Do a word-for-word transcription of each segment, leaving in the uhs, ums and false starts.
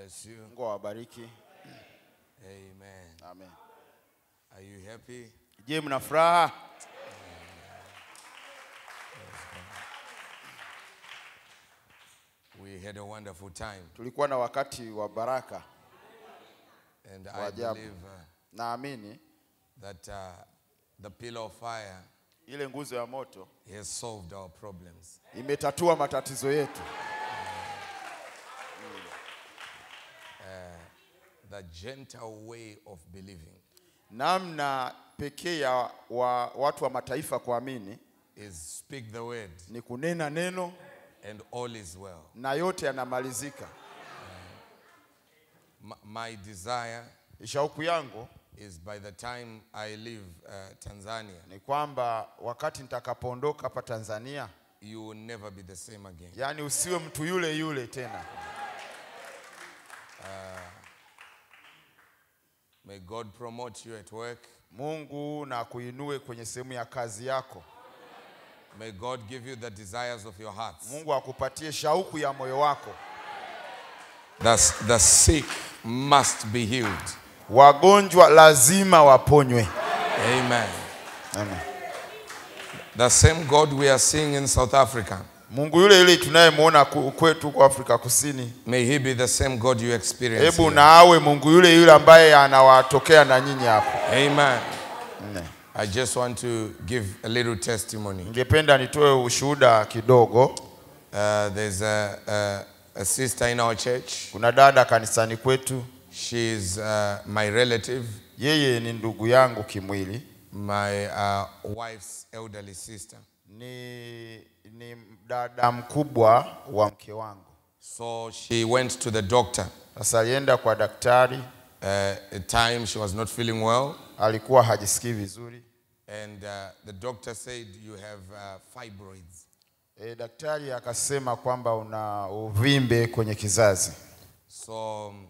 bless you. Amen. Amen. Are you happy? Je mnafuraha? We had a wonderful time. Tulikuwa na wakati wa baraka. And I believe uh, naamini that uh, the pillar of fire, ile nguzo ya moto, has solved our problems. Imetatua matatizo yetu. The gentle way of believing. Namna pekee ya watu wa mataifa kuamini is speak the word. Ni kunena neno. And all is well. Na yote yanamalizika. Uh, my desire shauku yangu is by the time I leave uh, Tanzania. Ni kwamba wakati nitakapoondoka hapa Tanzania, you will never be the same again. Yani usiwe mtu yule yule tena. Uh, May God promote you at work. Mungu na kuinue kwenye sehemu ya kazi yako. May God give you the desires of your heart. Mungu akupatie shauku ya moyo wako. That's, the sick must be healed. Wagonjwa lazima waponywe. Amen. Amen. The same God we are seeing in South Africa. Mungu yule yule tunayemwona kwetu kwa Afrika Kusini. May he be the same God you experience. Hebu na awe Mungu yule yule ambaye anawatokea na nyinyi hapo. Amen. Ne. I just want to give a little testimony. Ningependa nitoe ushuhuda kidogo. Uh, there's a, a a sister in our church. Kuna dada kanisani kwetu. She is uh, my relative. Yeye ni ndugu yangu kimwili. My uh, wife's elderly sister. Ni, ni dada mkubwa wa mke wangu. So she went to the doctor. Asalienda kwa daktari. Uh, at time she was not feeling well. Alikuwa hajisikii vizuri. And uh, the doctor said you have uh, fibroids. E, daktari akasema kwamba una uvimbe kwenye kizazi. So um,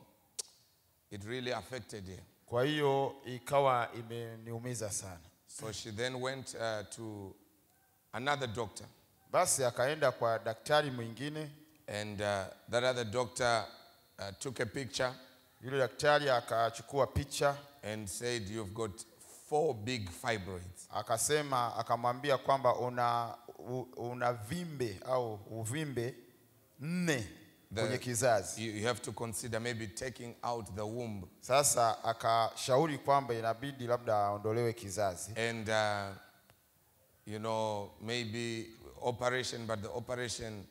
it really affected her. Kwa hiyo ikawa imeniumiza sana. So she then went uh, to another doctor. Basi akaenda kwa daktari mwingine. And uh, that other doctor uh, took a picture. Yule daktari akachukua picha and said you've got four big fibroids. Akasema akamwambia kwamba una u, una vimbe au uvimbe nne kwenye kizazi. You, you have to consider maybe taking out the womb. Sasa akashauri kwamba inabidi labda aondolewe kizazi. And uh, you know, maybe operation, but the operation,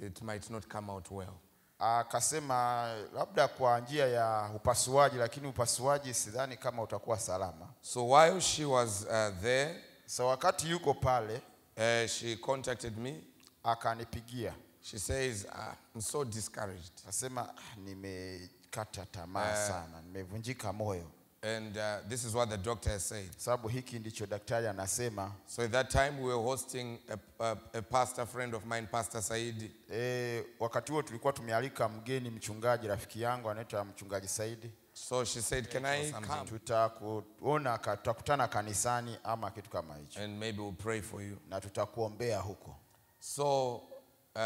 it might not come out well. Akasema labda kwa njia ya upasuaji, lakini upasuaji sidhani kama utakuwa salama. So while she was uh, there, so wakati yuko pale, uh, she contacted me. Akanipigia. She says, ah, I'm so discouraged. Akasema nimekata tamaa sana, nimevunjika moyo. And uh, this is what the doctor said. Sababu hiki ndicho daktari anasema. So at that time we were hosting a, a, a pastor friend of mine, Pastor Saidi. Eh, wakati huo tulikuwa tumealika mgeni mchungaji rafiki yangu anaitwa mchungaji Saidi. So she said, "Can I come?" Tutakuona tutakutana kanisani ama kitu kama hicho. And maybe we'll pray for you. Na tutakuombea huko. So uh,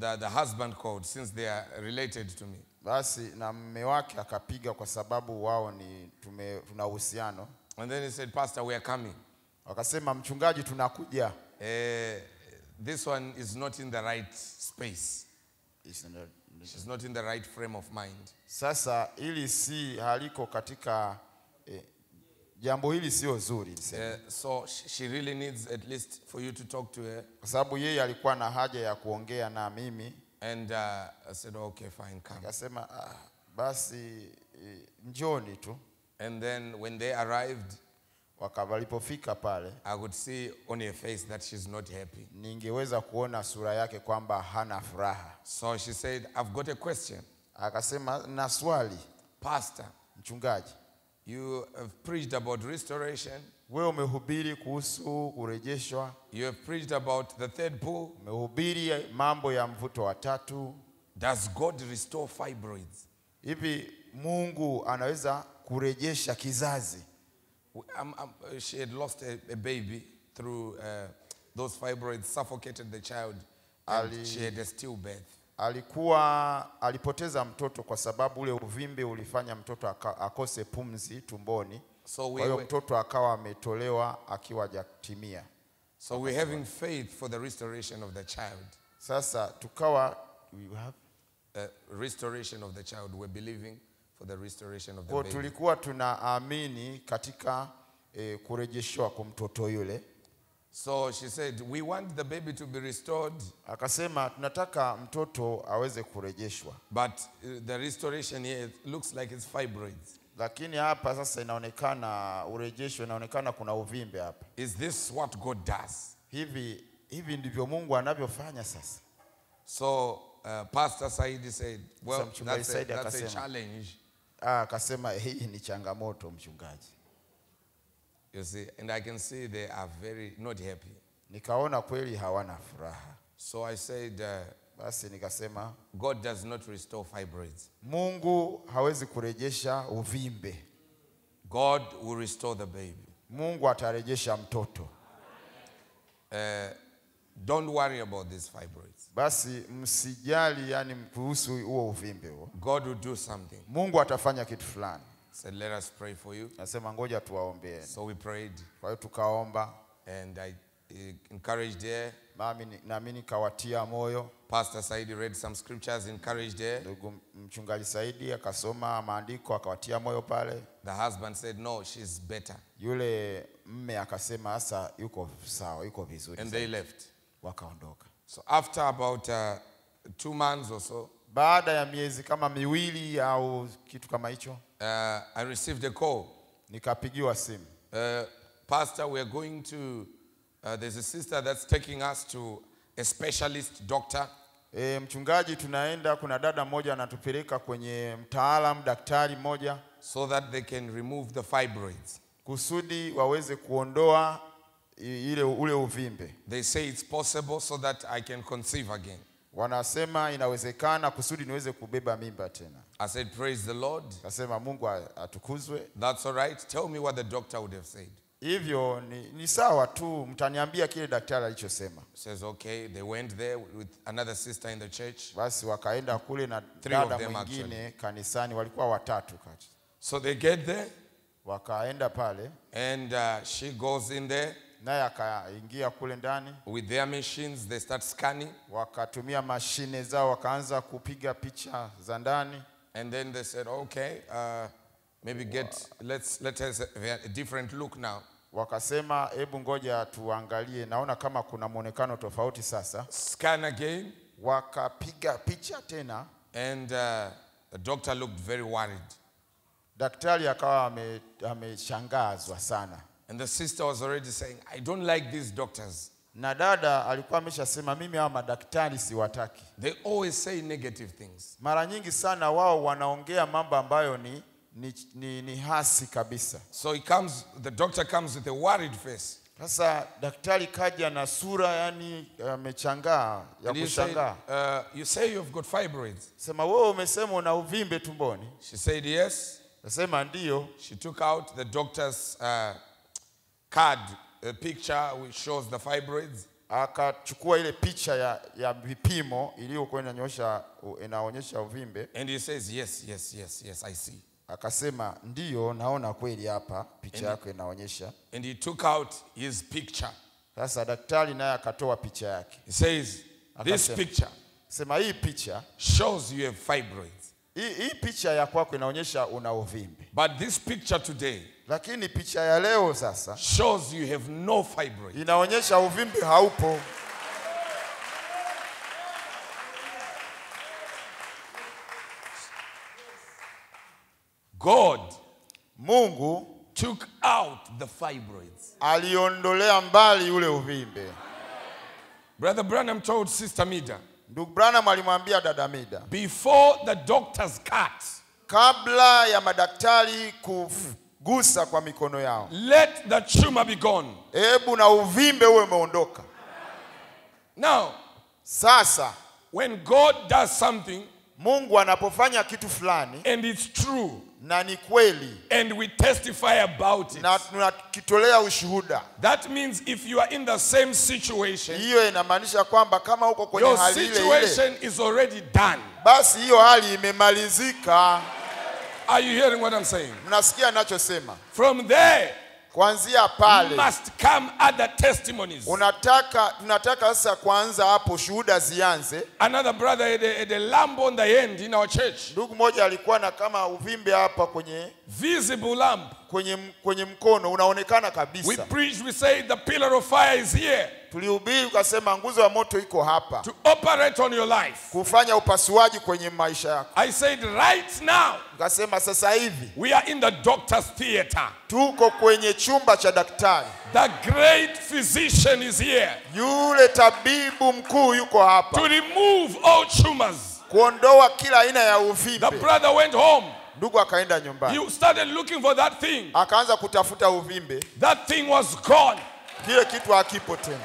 the the husband called since they are related to me. Basi na mume wake akapiga kwa sababu wao ni tume tuna uhusiano. And then he said, "Pastor, we are coming." Wakasema mchungaji tunakuja. Eh, this one is not in the right space. She's not in the right frame of mind. Sasa ili si haliko katika eh, jambo hili sio zuri. Uh, so she really needs at least for you to talk to her. Kwa sababu yeye alikuwa na haja ya kuongea na mimi. And uh, I said, okay, fine, come. Akasema, ah, basi njoni tu. And then when they arrived, wakavalipofika pale, I would see on her face that she's not happy. Ningeweza kuona sura yake kwamba hana furaha. So she said, I've got a question. Akasema, na swali. Pastor, mchungaji, you have preached about restoration. Wewe umehubiri kuhusu kurejeshwa. You have preached about the third pool. Umehubiri mambo ya mvuto wa tatu. Does God restore fibroids? Hivi Mungu anaweza kurejesha kizazi? I'm, I'm, she had lost a, a baby through uh, those fibroids suffocated the child and Ali, she had a stillbirth. alikuwa alipoteza mtoto kwa sababu ule uvimbe ulifanya mtoto akose pumzi tumboni. So we were, mtoto akawa ametolewa akiwa hajatimia. So we having faith for the restoration of the child. Sasa tukawa we have uh, restoration of the child. We're believing for the restoration of the baby. Tulikuwa tunaamini katika eh, kurejeshwa kwa mtoto yule. So she said, we want the baby to be restored. Akasema tunataka mtoto aweze kurejeshwa. But uh, the restoration here looks like it's fibroids. Lakini hapa sasa inaonekana urejesho inaonekana kuna uvimbe hapa. Is this what God does? Hivi hivi ndivyo Mungu anavyofanya sasa. So uh, Pastor Saidi said, well, that's a, that's a challenge. Ah, akasema hii ni changamoto mchungaji. You see, and I can see they are very not happy. Nikaona kweli hawana furaha. So I said, uh, basi nikasema, God does not restore fibroids. Mungu hawezi kurejesha uvimbe. God will restore the baby. Mungu atarejesha mtoto. Uh, don't worry about these fibroids. Basi msijali yani kuhusu huo uvimbe huo. God will do something. Mungu atafanya kitu fulani. Said, let us pray for you. Nasema ngoja tuwaombee. So we prayed. Kwa hiyo tukaomba. And I encouraged her. Mami naamini kawatia moyo. Pastor Saidi read some scriptures, encouraged her. Ndugu mchungaji Saidi akasoma maandiko akawatia moyo pale. The husband said no, she's better. Yule mme akasema sasa yuko sawa, yuko vizuri. And they left. Wakaondoka. So after about uh, two months or so, baada ya miezi kama miwili au kitu kama hicho, Uh, I received a call. Nikapigiwa simu. Uh, Pastor, we are going to. Uh, there's a sister that's taking us to a specialist doctor. E, mchungaji tunaenda kuna dada moja anatupeleka kwenye mtaalamu daktari moja. So that they can remove the fibroids. Kusudi waweze kuondoa ile ule uvimbe. They say it's possible so that I can conceive again. Wanasema inawezekana kusudi niweze kubeba mimba tena. I said, praise the Lord. Kasema Mungu atukuzwe. That's all right. Tell me what the doctor would have said. Hivyo ni, ni sawa tu mtaniambia kile daktari alichosema. Says okay, they went there with another sister in the church. Basi wakaenda kule na dada mwingine kanisani, walikuwa watatu kati. So they get there, wakaenda pale, and uh, she goes in there. Naye akaingia kule ndani. With their machines they start scanning. Wakatumia mashine zao wakaanza kupiga picha za ndani. And then they said okay, uh, maybe get let's let us have a different look now. Wakasema hebu ngoja tuangalie, naona kama kuna muonekano tofauti sasa. Scan again, wakapiga picha tena. And uh, the doctor looked very worried. Daktari akawa ameshangazwa sana. And the sister was already saying, I don't like these doctors. Na dada alikuwa ameshasema mimi hawa madaktari siwataki. They always say negative things. Mara nyingi sana wao wanaongea mambo ambayo ni ni ni hasi kabisa. So he comes, the doctor comes with a worried face. Sasa daktari kaja na sura yani amechangaa ya kushangaa. Uh, you say you've got fibroids. Sema wewe umesema una uvimbe tumboni. She said yes. Nasema ndio. She took out the doctor's uh, card, a picture which shows the fibroids. Akachukua ile picha ya ya vipimo iliyokuwa inanyosha inaonyesha uvimbe. And he says yes, yes, yes, yes, I see. Akasema ndio naona kweli hapa picha yako inaonyesha. And he took out his picture. Sasa daktari naye akatoa picha yake. He says this picture. Sema hii picha shows you have fibroids. Hii picha ya kwako inaonyesha una uvimbe. But this picture today, lakini picha ya leo sasa, shows you have no fibroid. Inaonyesha uvimbe haupo. God, Mungu took out the fibroids. Aliondolea mbali ule uvimbe. Brother Branham told Sister Mida. Ndugu Branham alimwambia dada Mida. Before the doctor's cut, kabla ya madaktari kufu gusa kwa mikono yao. Let the tumor be gone. Ebu na uvimbe uwe umeondoka. Now, sasa, when God does something, Mungu anapofanya kitu fulani, and it's true, na ni kweli, and we testify about it, na tunakitolea ushuhuda. That means if you are in the same situation, hiyo inamaanisha kwamba kama uko kwenye hali ile, your situation is already done. Basi hiyo hali imemalizika. Are you hearing what I'm saying? Mnasikia ninachosema? From there, kuanzia pale, must come other testimonies. Unataka tunataka sasa kuanza hapo shuhuda zianze. Another brother had a, had a lump on the end in our church. Ndugu mmoja alikuwa na kama uvimbe hapa kwenye, visible lump, kwenye kwenye mkono unaonekana kabisa. We preach, we say the pillar of fire is here. Tulihubiri ukasema nguzo ya moto iko hapa. To operate on your life. Kufanya upasuaji kwenye maisha yako. I said right now. Ukasema sasa hivi. We are in the doctor's theater. Tuko kwenye chumba cha daktari. The great physician is here. Yule tabibu mkuu yuko hapa. To remove all tumors. Kuondoa kila aina ya uvimbe. The brother went home. Ndugu akaenda nyumbani. You started looking for that thing. Akaanza kutafuta uvimbe. That thing was gone. Kile kitu hakipo tena.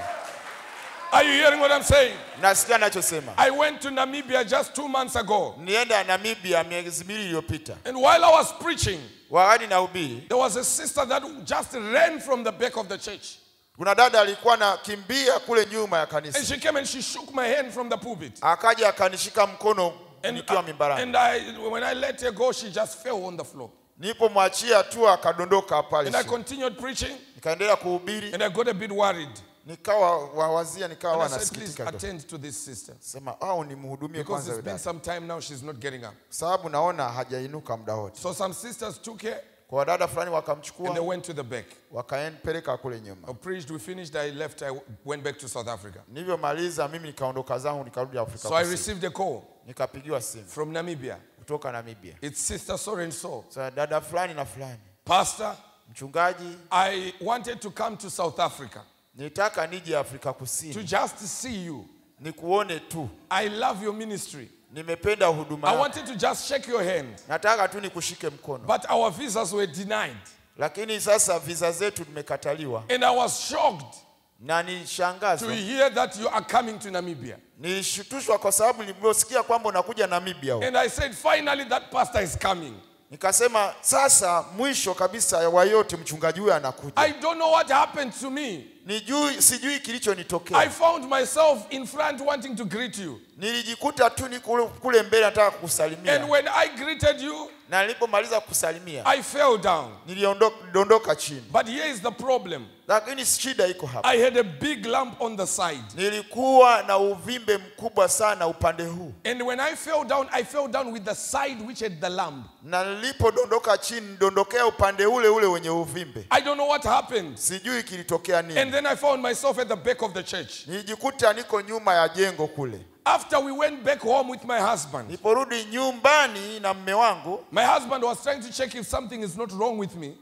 Are you hearing what I'm saying? Nasikia ninachosema. I went to Namibia just two months ago. Nienda Namibia miezi mbili iliyopita. And while I was preaching, wakati nahubiri, there was a sister that just ran from the back of the church. Kuna dada alikuwa anakimbia kule nyuma ya kanisa. And she came and she shook my hand from the pulpit. Akaja akanishika mkono nikiwa mimbarani. And I, when I let her go, she just fell on the floor. Nilipomwachia tu akadondoka pale. And I continued preaching. Nikaendelea kuhubiri. And I got a bit worried. Nikawa wawazia, nikawa wanasikitika. Please attend to this sister. Sema, au nimhudumie kwanza. Because it's been some time now, she's not getting up. Sababu naona hajainuka muda wote. So some sisters took her. Kwa dada fulani wakamchukua. And they went to the back. Wakaendelea kule nyuma. I preached, we finished, I left, I went back to South Africa. Nilivyomaliza mimi nikaondoka zangu nikarudi Afrika. So I received a call. Nikapigiwa simu. From Namibia. Kutoka Namibia. It's sister so and so. So dada fulani na fulani. Pastor, mchungaji, I wanted to come to South Africa. Nitaka nije Afrika Kusini. To just see you. Nikuone tu. I love your ministry. Nimependa huduma yako. I wanted to just shake your hand. Nataka tu nikushike mkono. But our visas were denied. Lakini sasa visa zetu tumekataliwa. And I was shocked. Na nilishangazwa. To hear that you are coming to Namibia. Nilishtushwa kwa sababu niliposikia kwamba unakuja Namibia. And I said finally that pastor is coming. Nikasema sasa mwisho kabisa wa yote mchungaji huyu anakuja. I don't know what happened to me. Nijui sijui kilichonitokea. I found myself in front wanting to greet you. Nilijikuta tu niko kule mbele nataka kukusalimia. And when I greeted you, na nilipomaliza kukusalimia, I fell down. Niliondoka chini. But here is the problem. Lakini shida iko hapa. I had a big lump on the side. Nilikuwa na uvimbe mkubwa sana upande huu. And when I fell down, I fell down with the side which had the lump. Na nilipodondoka chini, dondokea upande ule ule wenye uvimbe. I don't know what happened. Sijui kilitokea nini. And then I found myself at the back of the church. Nijikuta niko nyuma ya jengo kule. After we went back home with my husband, niporudi nyumbani na mume wangu. My husband was trying to check if something is not wrong with me.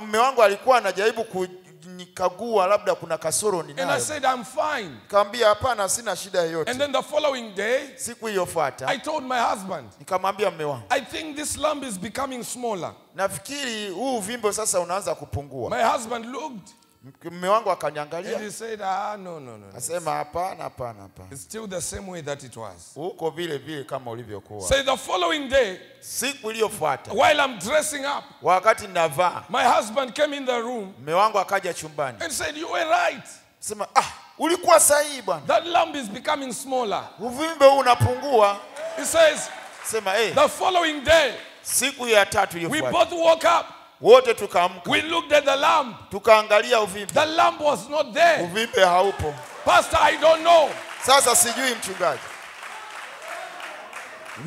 Mume wangu alikuwa anajaribu kunikagua labda kuna kasoro ninayo. And I said I'm fine. Nikamwambia hapana sina shida yoyote. And then the following day, siku iliyofuata, I told my husband, nikamwambia mume wangu, I think this lump is becoming smaller. Nafikiri huu uvimbe sasa unaanza kupungua. My husband looked. Mume wangu akaniangalia. He said, ah, no, no, no. Asema hapana, hapana, hapana. It's still the same way that it was. Uko vile vile kama ulivyokuwa. Say the following day, siku iliyofuata, while I'm dressing up, wakati ninavaa, my husband came in the room. Mume wangu akaja chumbani. And said, you were right. Asema, ah, ulikuwa sahihi bwana. That lump is becoming smaller. Uvimbe unapungua. He says, asema, eh. The following day, siku ya tatu iliyofuata, we both woke up. Wote tukaamka. We looked at the lamb. Tukaangalia uvimbe. The lamb was not there. Uvimbe haupo. Pastor, I don't know. Sasa sijui mchungaji.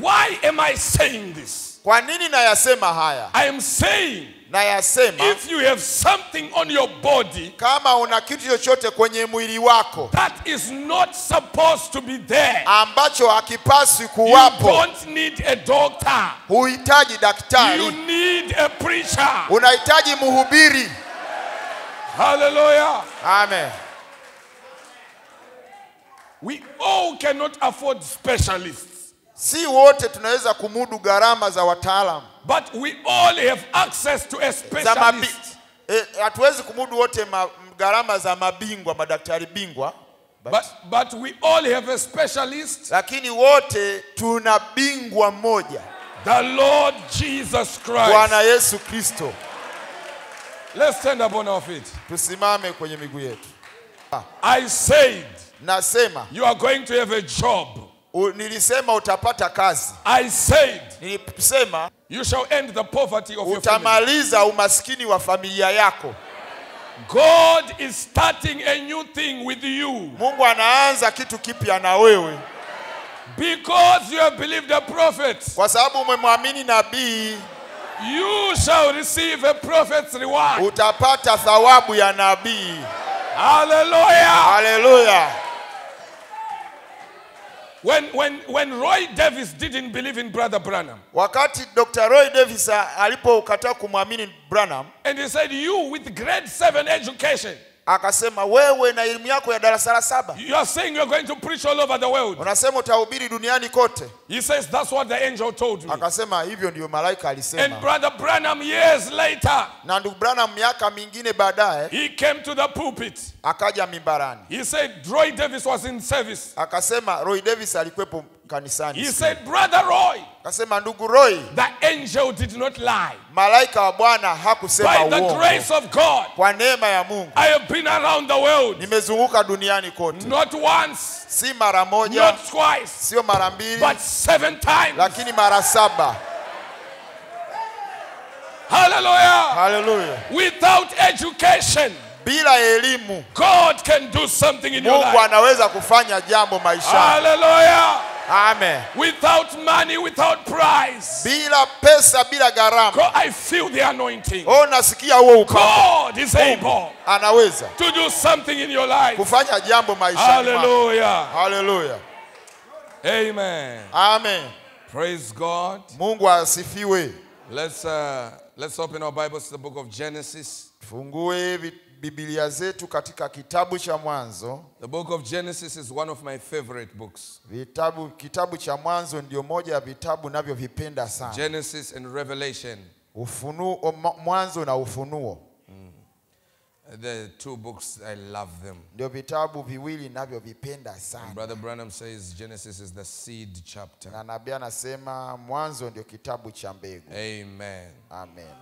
Why am I saying this? Kwa nini nayasema haya? I am saying, nayasema, if you have something on your body, kama una kitu chochote kwenye mwili wako, that is not supposed to be there, ambacho hakipaswi kuwapo, you don't need a doctor. Huhitaji daktari. You need a preacher. Unahitaji mhubiri. Hallelujah. Amen. We all cannot afford specialists. Si wote tunaweza kumudu gharama za wataalamu. But we all have access to a specialist. Hatuwezi kumudu wote gharama za mabingwa, madaktari bingwa. But, but, but we all have a specialist. Lakini wote tuna bingwa moja. The Lord Jesus Christ. Bwana Yesu Kristo. Let's stand up on our feet. Tusimame kwenye miguu yetu. I said, nasema, you are going to have a job. Nilisema utapata kazi. I said, nilisema, you shall end the poverty of your family. Utamaliza umaskini wa familia yako. God is starting a new thing with you. Mungu anaanza kitu kipya na wewe. Because you have believed the prophet. Kwa sababu umemwamini nabii. You shall receive a prophet's reward. Utapata thawabu ya nabii. Hallelujah. Hallelujah. When when when Roy Davis didn't believe in Brother Branham. Wakati Doctor Roy Davis alipokataa kumwamini Branham. And he said, you with grade seven education. Akasema wewe na elimu yako ya darasa la saba. You are saying you are going to preach all over the world. Unasema utahubiri duniani kote. He says that's what the angel told me. Akasema hivyo ndio malaika alisema. And Brother Branham years later. Na ndugu Branham miaka mingine baadaye. He came to the pulpit. Akaja mimbarani. He said Roy Davis was in service. Akasema Roy Davis alikuwepo kanisani. He said Brother Roy. Akasema ndugu Roy. The angel did not lie. Malaika wa Bwana hakusema uongo. By the grace of God. Kwa neema ya Mungu. I have been around the world. Nimezunguka duniani kote. Not once. Si mara moja. Not twice. Sio mara mbili. But seven times. Lakini mara saba. Hallelujah. Hallelujah. Without education. Bila elimu. God can do something in your life. Mungu anaweza kufanya jambo maishani. Hallelujah. Amen. Without money, without price. Bila pesa, bila gharama. I feel the anointing. Oh, nasikia huo ukao. God is able. Anaweza. To do something in your life. Kufanya jambo maishani. Hallelujah. Hallelujah. Amen. Amen. Praise God. Mungu asifiwe. Let's uh, let's open our Bibles to the book of Genesis. Fungue Biblia zetu katika kitabu cha Mwanzo. The book of Genesis is one of my favorite books. Vitabu kitabu cha Mwanzo ndio moja ya vitabu ninavyovipenda sana. Genesis and Revelation. Ufunuo Mwanzo na Ufunuo. Mm. The two books I love them. Ndio vitabu viwili ninavyovipenda sana. Brother Branham says Genesis is the seed chapter. Na nabii anasema Mwanzo ndio kitabu cha mbegu. Amen. Amen.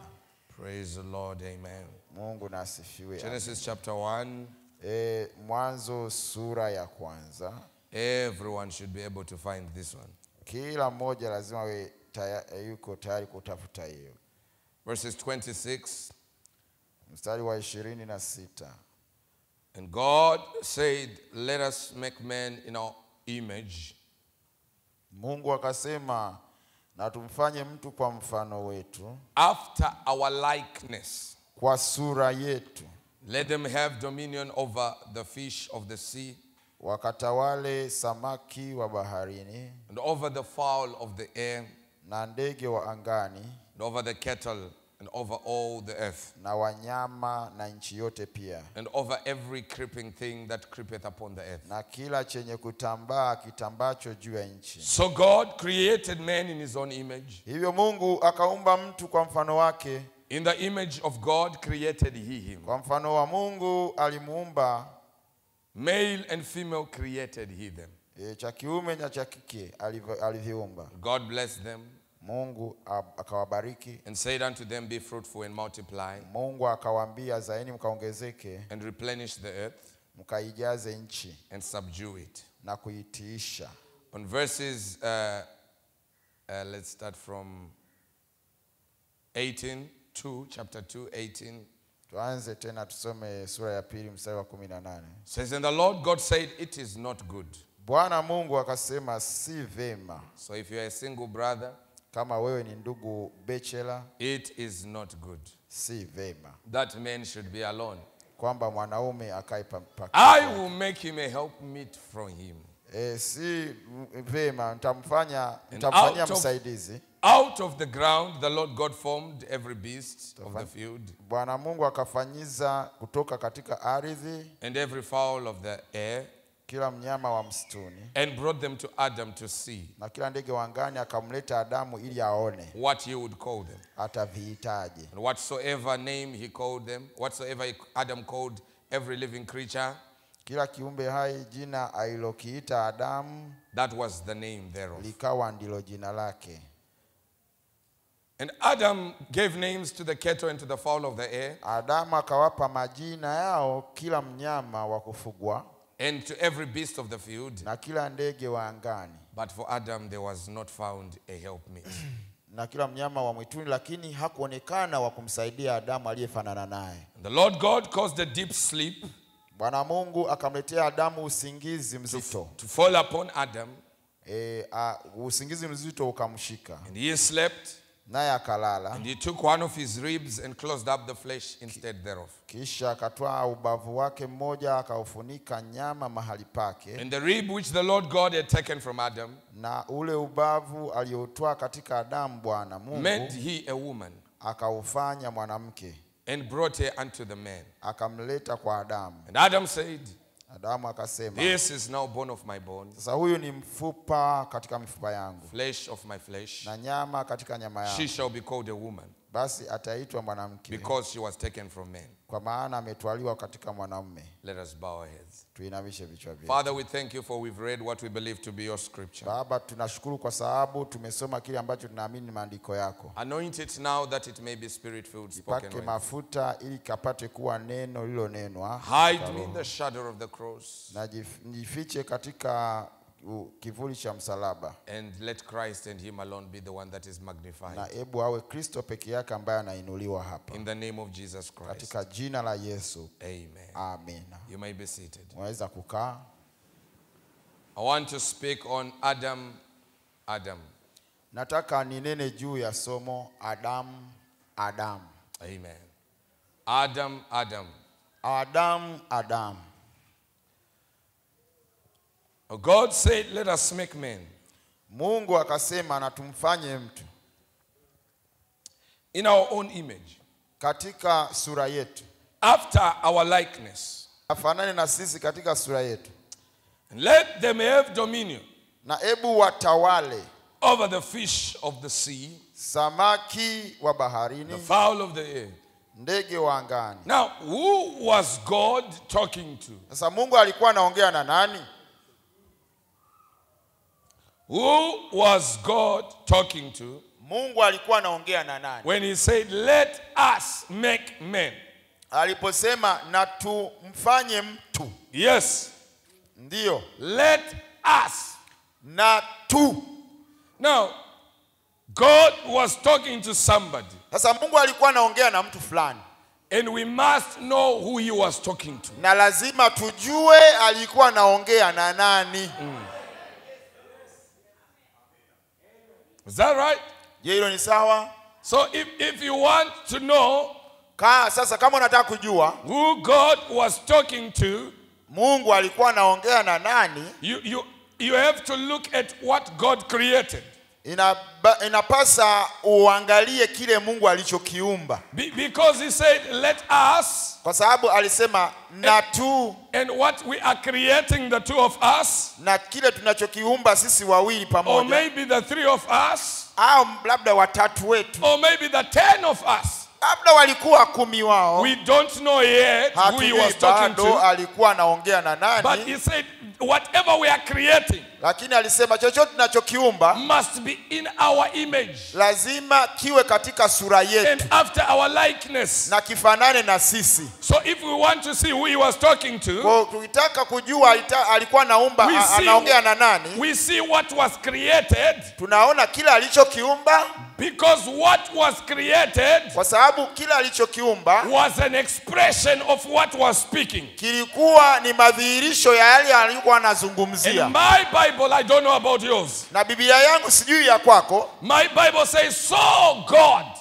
Praise the Lord. Amen. Mungu na asifiwe. Genesis chapter one. Eh, Mwanzo sura ya kwanza. Everyone should be able to find this one. Kila mmoja lazima awe yuko tayari kutafuta hiyo. Verses twenty-six. Mstari wa ishirini na sita. And God said, let us make man in our image. Mungu akasema, na tumfanye mtu kwa mfano wetu. After our likeness. Kwa sura yetu. Let them have dominion over the fish of the sea. Wakatawale samaki wa baharini. And over the fowl of the air. Na ndege wa angani. And over the cattle and over all the earth. Na wanyama na nchi yote pia. And over every creeping thing that creepeth upon the earth. Na kila chenye kutambaa kitambacho juu ya nchi. So God created man in his own image. Hivyo Mungu akaumba mtu kwa mfano wake. In the image of God created he him. Kwa mfano wa Mungu alimuumba. Male and female created he them. E, cha kiume na cha kike aliviumba. God blessed them. Mungu akawabariki. And said unto them, be fruitful and multiply. Mungu akawaambia zaeni mkaongezeke. And replenish the earth. Mkaijaze nchi. And subdue it. Na kuitiisha. On verses, uh, uh, let's start from eighteen two, chapter two, eighteen. Tuanze tena tusome sura ya pili mstari wa kumi na nane. Says, and the Lord God said, it is not good. Bwana Mungu akasema si vema. So if you are a single brother, kama wewe ni ndugu bachelor, it is not good. Si vema. That man should be alone. Kwamba mwanaume akae peke yake. I will make him a helpmeet from him. Eh, si vema, nitamfanya nitamfanyia msaidizi. Out of the ground the Lord God formed every beast of the field. Bwana Mungu akafanyiza kutoka katika ardhi. And every fowl of the air. Kila mnyama wa msituni. And brought them to Adam to see. Na kila ndege wa angani akamleta Adamu ili aone. What he would call them. Ataviitaje. And whatsoever name he called them, whatsoever Adam called every living creature, That was the name thereof. And Adam gave names to the cattle and to the fowl of the air, and to every beast of the field. But for Adam there was not found a helpmeet. The Lord God caused a deep sleep to, to fall upon Adam. And he slept. And he took one of his ribs and closed up the flesh instead thereof. And the rib which the Lord God had taken from Adam made he a woman and brought her unto the man. And Adam said, this is now bone of my bone, flesh of my flesh. She shall be called a woman, because she was taken from men. Let us bow our heads. Father, we thank you for we've read what we believe to be your scripture. Anoint it now that it may be spirit-filled, spoken word. Hide me in the shadow of the cross. And let Christ and him alone be the one that is magnified. In the name of Jesus Christ. Amen. Amen. You may be seated. I want to speak on Adam, Adam. Adam, Adam. Amen. Adam, Adam. Adam, Adam. God said, let us make men. Mungu akasema na tumfanye mtu. In our own image. Katika sura yetu. After our likeness. Afanane na sisi katika sura yetu. And let them have dominion. Na ebu watawale. Over the fish of the sea. Samaki wa baharini. The fowl of the air. Ndege wa angani. Now, who was God talking to? Sasa Mungu alikuwa anaongea na nani? Who was God talking to when he said, let us make men? Yes. Let us. Now, God was talking to somebody. And we must know who he was talking to. Mm. Is that right? So if, if you want to know who God was talking to, you, you, you have to look at what God created. Be, because he said, let us. And, and what we are creating, the two of us, or maybe the three of us, or maybe the ten of us, we don't know yet who he was talking to. But he said, whatever we are creating must be in our image and after our likeness. So if we want to see who he was talking to, we see, we see what was created. Because what was created was an expression of what was speaking. In my Bible, I don't know about yours. My Bible says, so God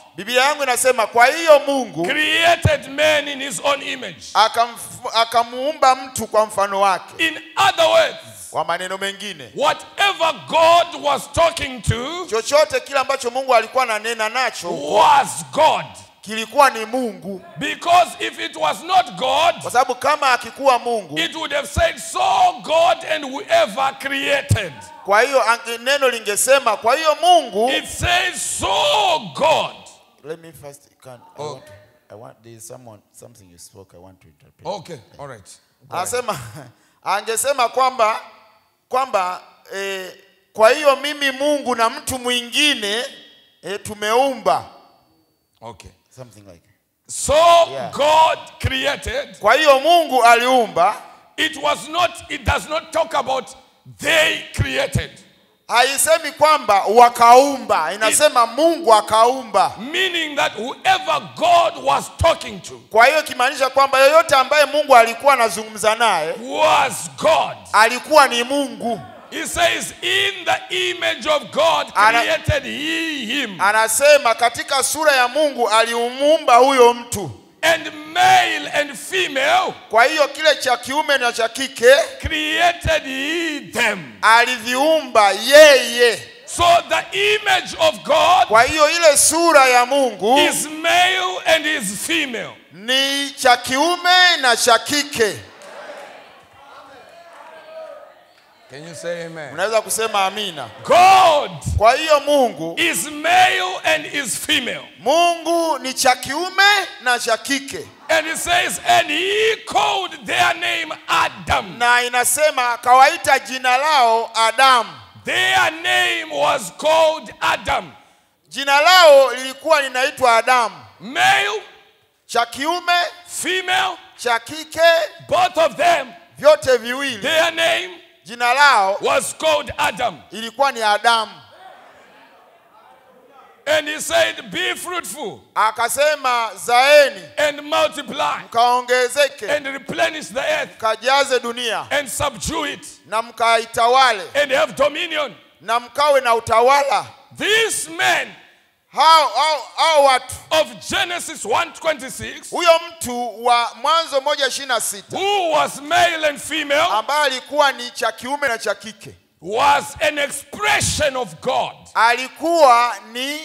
created man in his own image. In other words, whatever God was talking to was God. Because if it was not God, it would have said, so God and whoever created. It says, so God. Let me first, can, I, oh. want, I want, there's someone, something you spoke, I want to interpret. Okay, all right. Anasema angesema kwamba kwamba eh, kwa hiyo mimi Mungu na mtu mwingine eh, tumeumba. Okay, something like that. So yeah. God created. Kwa hiyo Mungu aliumba. It was not it does not talk about they created. Haisemi kwamba wakaumba, inasema Mungu akaumba. Meaning that whoever God was talking to. Kwa hiyo kimaanisha kwamba yoyote ambaye Mungu alikuwa anazungumza naye was God. Alikuwa ni Mungu. He says in the image of God created he him. Anasema katika sura ya Mungu aliumumba huyo mtu. And male and female. Kwa hiyo kile cha kiume na cha kike. Created he them. Aliviumba yeye. So the image of God. Kwa hiyo ile sura ya Mungu. Is male and is female. Ni cha kiume na cha kike. Can you say amen? Unaweza kusema amina. God. Kwa hiyo Mungu is male and is female. Mungu ni cha kiume na cha kike. And it says and he called their name Adam. Na inasema kawaita jina lao Adam. Their name was called Adam. Jina lao lilikuwa linaitwa Adam. Male cha kiume, female cha kike. Both of them. Vyote viwili. Their name jina lao was called Adam. Ilikuwa ni Adam. And he said, be fruitful. Akasema zaeni. And multiply. Mkaongezeke. And replenish the earth. Mkajaze dunia. And subdue it. Na mkaitawale. And have dominion. Na mkawe na utawala. These men. How, how, how what? Of Genesis one twenty-six. Huyo mtu wa Mwanzo moja ishirini na sita. Who was male and female. Ambaye alikuwa ni cha kiume na cha kike. Was an expression of God. Alikuwa ni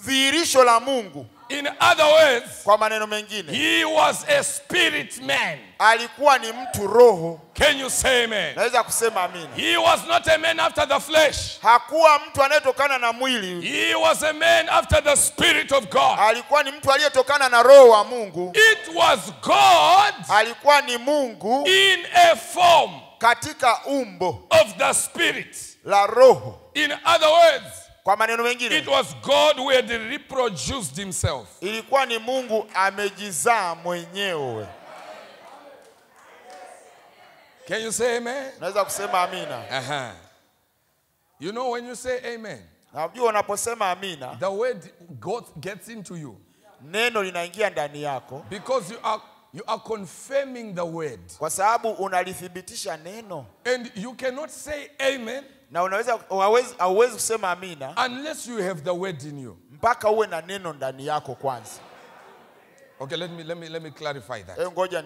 dhihirisho la Mungu. In other words. Kwa maneno mengine. He was a spirit man. Alikuwa ni mtu roho. Can you say amen? Naweza kusema amina. He was not a man after the flesh. Hakuwa mtu anayetokana na mwili. He was a man after the spirit of God. Alikuwa ni mtu aliyetokana na roho wa Mungu. It was God. Alikuwa ni Mungu. In a form. Katika umbo. Of the spirit. La roho. In other words. Kwa maneno mengine. It was God who had reproduced himself. Ilikuwa ni Mungu amejizaa mwenyewe. Can you say amen? Naweza kusema amina. Uh-huh. You know when you say amen. Unajua unaposema amina. The word God gets into you. Neno linaingia ndani yako. Because you are you are confirming the word. Kwa sababu unalithibitisha neno. And you cannot say amen. Na unaweza hauwezi kusema amina unless you have the word in you. Mpaka uwe na neno ndani yako kwanza. Okay, let me let me let me clarify that. Eh, ngoja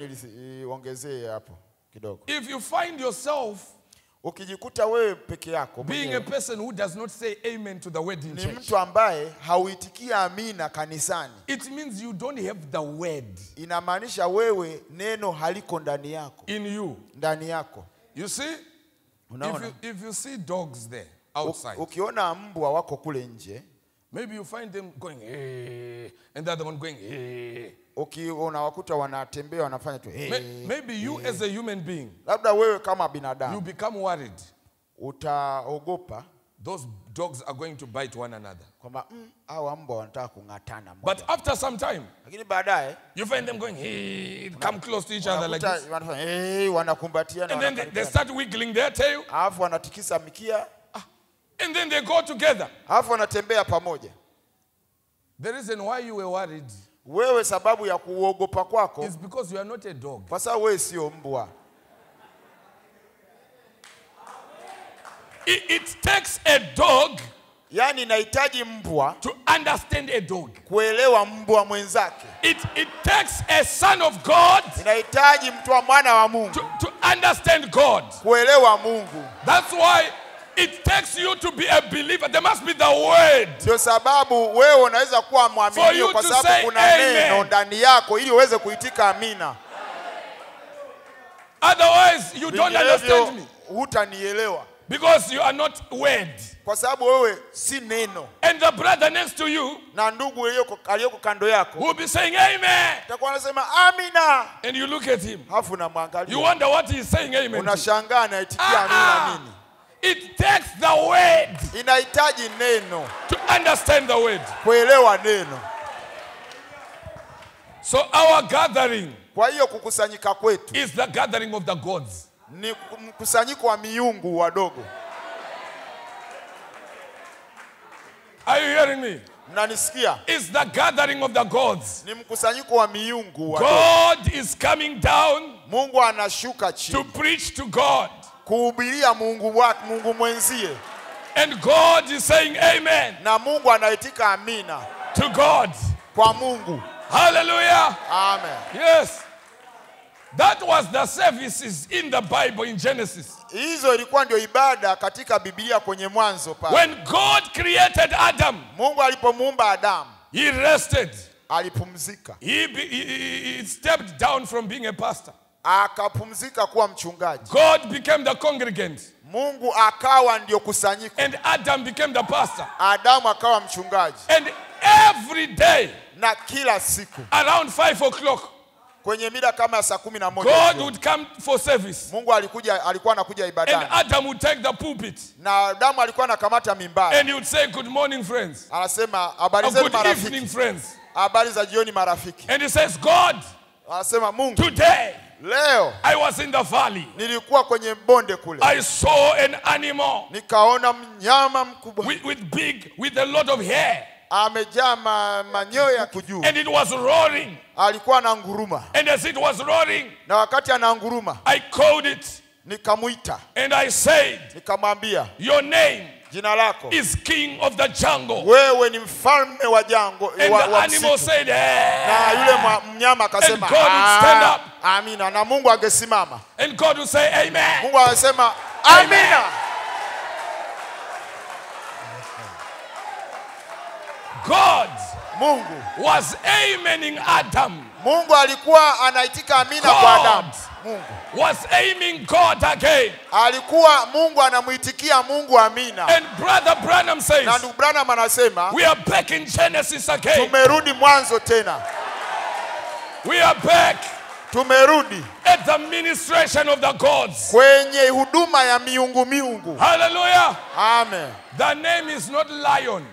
niongezee hapo kidogo. If you find yourself ukijikuta wewe peke yako being a person who does not say amen to the word in church. Ni mtu ambaye hauitikia amina kanisani. It means you don't have the word. Inamaanisha wewe neno haliko ndani yako. In you, ndani yako. You see? If you, if you see dogs there outside, ukiona mbwa wako kule nje, maybe you find them going eh, and the other one going eh. Ukiona wakuta wanatembea wanafanya tu eh. Maybe you as a human being, labda wewe kama binadamu, you become worried. Utaogopa. Those dogs are going to bite one another. Kwamba hao mbwa wanataka kungatana. But after some time, lakini baadaye, you find them going hey, come close to each other like this. Hey, wanakumbatiana. And then they start wiggling their tail. Alafu wanatikisa mikia. And then they go together. Alafu wanatembea pamoja. The reason why you were worried. Wewe sababu ya kuogopa kwako. It's because you are not a dog. Kwa sababu wewe sio mbwa. It, it takes a dog. Yani inahitaji mbwa to understand a dog. Kuelewa mbwa mwenzake. It it takes a son of God. Inahitaji mtu wa mwana wa Mungu. To, to understand God. Kuelewa Mungu. That's why it takes you to be a believer. There must be the word. Ndio sababu wewe unaweza kuwa muamini kwa sababu kuna neno ndani yako ili uweze kuitika amina. Otherwise you don't understand me. Hutanielewa. Because you are not word. And the brother next to you will be saying amen. And you look at him. You wonder what he is saying amen. Ah, it takes the word to understand the word. So our gathering is the gathering of the gods. Are you hearing me? It's the gathering of the gods. God is coming down to preach to God. And God is saying amen to God. Hallelujah. Amen. Yes. That was the services in the Bible in Genesis. When God created Adam, he rested. He, be, he, he stepped down from being a pastor. God became the congregant. And Adam became the pastor. And every day, around five o'clock, God would come for service. And Adam would take the pulpit. And he would say, good morning, friends. Or good evening, friends. And he says, God, today I was in the valley. I saw an animal with, with big, with a lot of hair. And it was roaring. And as it was roaring, I called it. And I said, your name is king of the jungle. And the animal said, eh. And God would stand up. And God would say, amen. Amen. Amen. God was aiming Adam. God was aiming God again. And Brother Branham says, we are back in Genesis again. We are back at the ministration of the gods. Hallelujah. Amen. The name is not lion.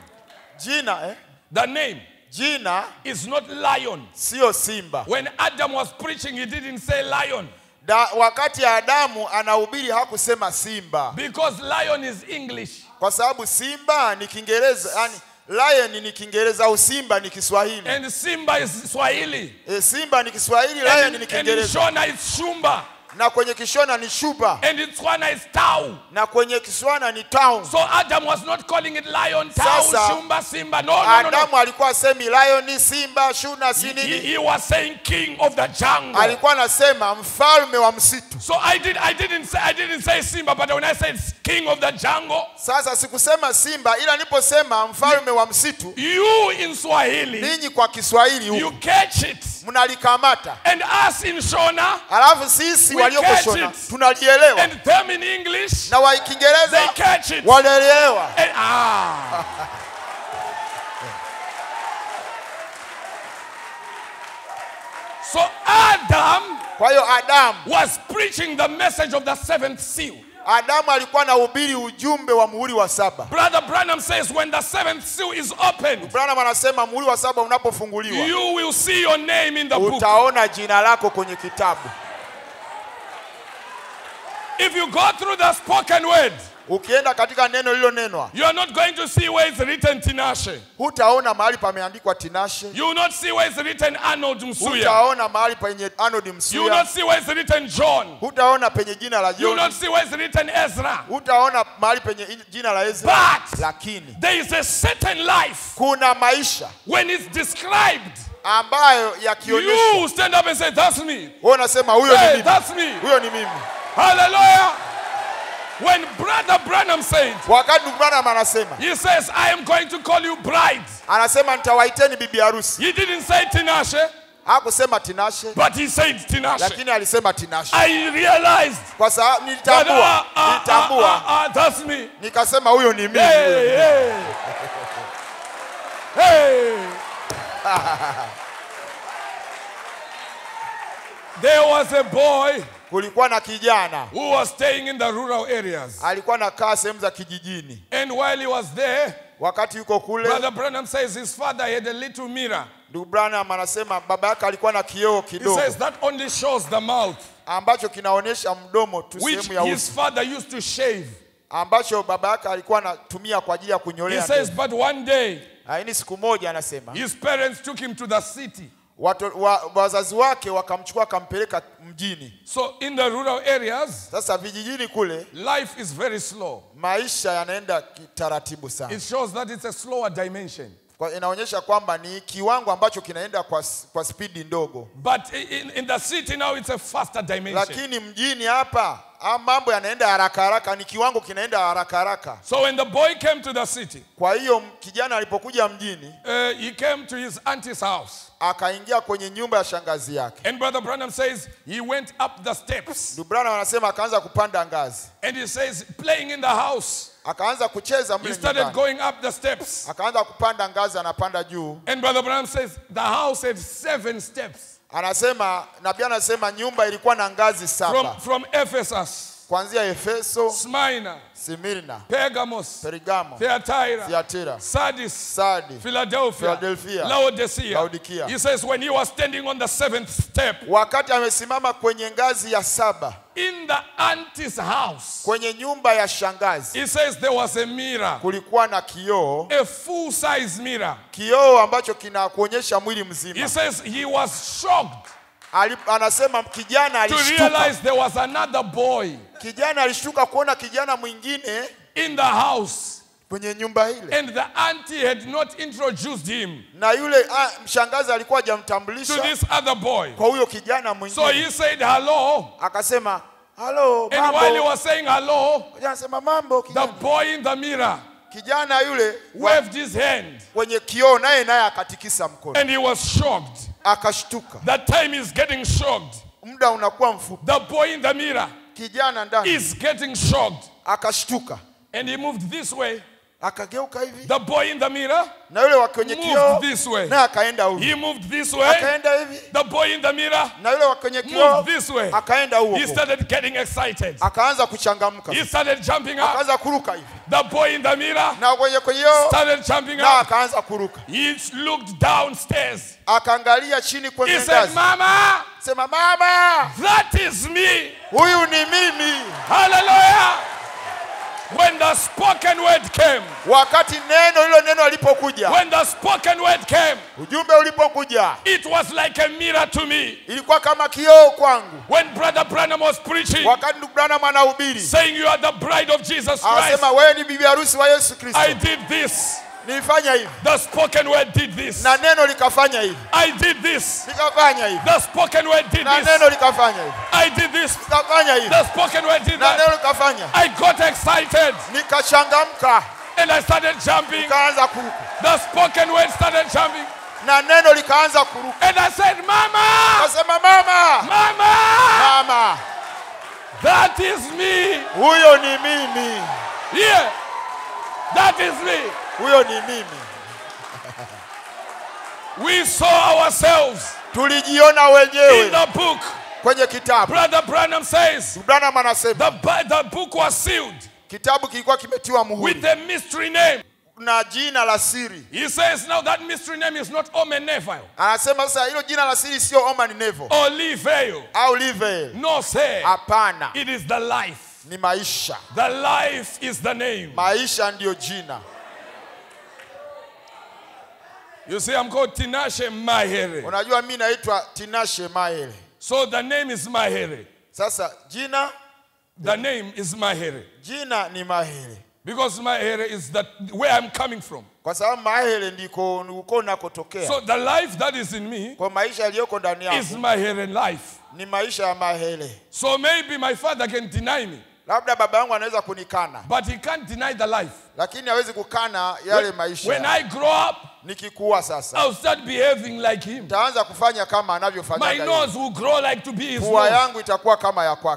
Gina, eh? The name Gina is not lion. Sio simba. When Adam was preaching, he didn't say lion. Da, wakati Adamu anahubiri hakusema simba. Because lion is English. Kwa sababu simba ni Kiingereza, yani lion ni Kiingereza au simba ni Kiswahili. And simba is Swahili. E, simba ni Kiswahili, and lion in, ni Kiingereza. And Shona is shumba. Na kwenye Kishona ni shuba. And in Tswana is town. Na kwenye Kiswana ni town. So Adam was not calling it lion, town, Sasa, shumba, simba. No, no, no. Adam no. alikuwa semi lion ni simba, shuna, sinini. He, he, he was saying king of the jungle. Alikuwa nasema mfalme wa msitu. So I did I didn't say I didn't say simba, but when I said king of the jungle. Sasa sikusema simba ila niposema mfalme wa msitu. You in Swahili. Ninyi kwa Kiswahili huko. You catch it. Mnalikamata. And us in Shona. Alafu sisi we catch it. And them in English, they catch it. And, ah. So Adam, Adam was preaching the message of the seventh seal. Brother Branham says, when the seventh seal is opened, you will see your name in the book. If you go through the spoken word, you are not going to see where it's written Tinashe. You will not see where it's written Arnold Msuya. You will not see where it's written John. You will not see where it's written Ezra. But there is a certain life when it's described. You stand up and say, that's me. Hey, that's me. Hallelujah. When Brother Branham said, he says, I am going to call you bride. He didn't say Tinashe. But he said Tinashe. I realized that, ah, ah, ah, ah, ah, that's me. Hey, hey. Hey. There was a boy who was staying in the rural areas. And while he was there, Brother Branham says his father had a little mirror. He says that only shows the mouth, which his father used to shave. He says, but one day, his parents took him to the city. So in the rural areas, life is very slow. It shows that it's a slower dimension. But in, in the city now, it's a faster dimension. So when the boy came to the city, uh, he came to his auntie's house. And Brother Branham says he went up the steps. And he says, playing in the house, he started going up the steps. And Brother Branham says the house had seven steps. From, from Ephesus, Smyrna, Smyrna, Pergamos, Pergamos, Theatira, Theatira, Sardis, Sardis, Philadelphia, Philadelphia, Laodicea. Laodicea. He says when he was standing on the seventh step, in the auntie's house, he says there was a mirror, a full-size mirror. He says he was shocked to realize there was another boy in the house. And the auntie had not introduced him to this other boy. So he said hello. Hello. And while he was saying hello, the boy in the mirror waved his hand. And he was shocked. That time is getting shocked. The boy in the mirror is getting shocked. And he moved this way. The boy in the mirror moved this way. He moved this way. The boy in the mirror moved this way. He started getting excited. He started jumping up. The boy in the mirror started jumping up. He looked downstairs. He said, Mama, that is me. Hallelujah. When the spoken word came, when the spoken word came, it was like a mirror to me. When Brother Branham was preaching, saying you are the bride of Jesus Christ, I did this. The spoken word did this. I did this. The spoken word did this. I did this. The spoken word did that. I got excited. And I started jumping. The spoken word started jumping. And I said, Mama. Mama. That is me. Yeah. That is me. We saw ourselves in the book. Brother Branham says the, the book was sealed with a mystery name. He says now that mystery name is not Omenephile. Oliveil. No, sir. It is the life. The life is the name. You see, I'm called Tinashe Mahere. So the name is Mahere. Sasa, Jina. The name is Mahere. Jina ni Mahere. Because Mahere is the, where I'm coming from. So the life that is in me is Mahere life. So maybe my father can deny me. But he can't deny the life. When, when I grow up, Nikikuwa sasa, I'll start behaving like him. My nose will grow like to be his nose.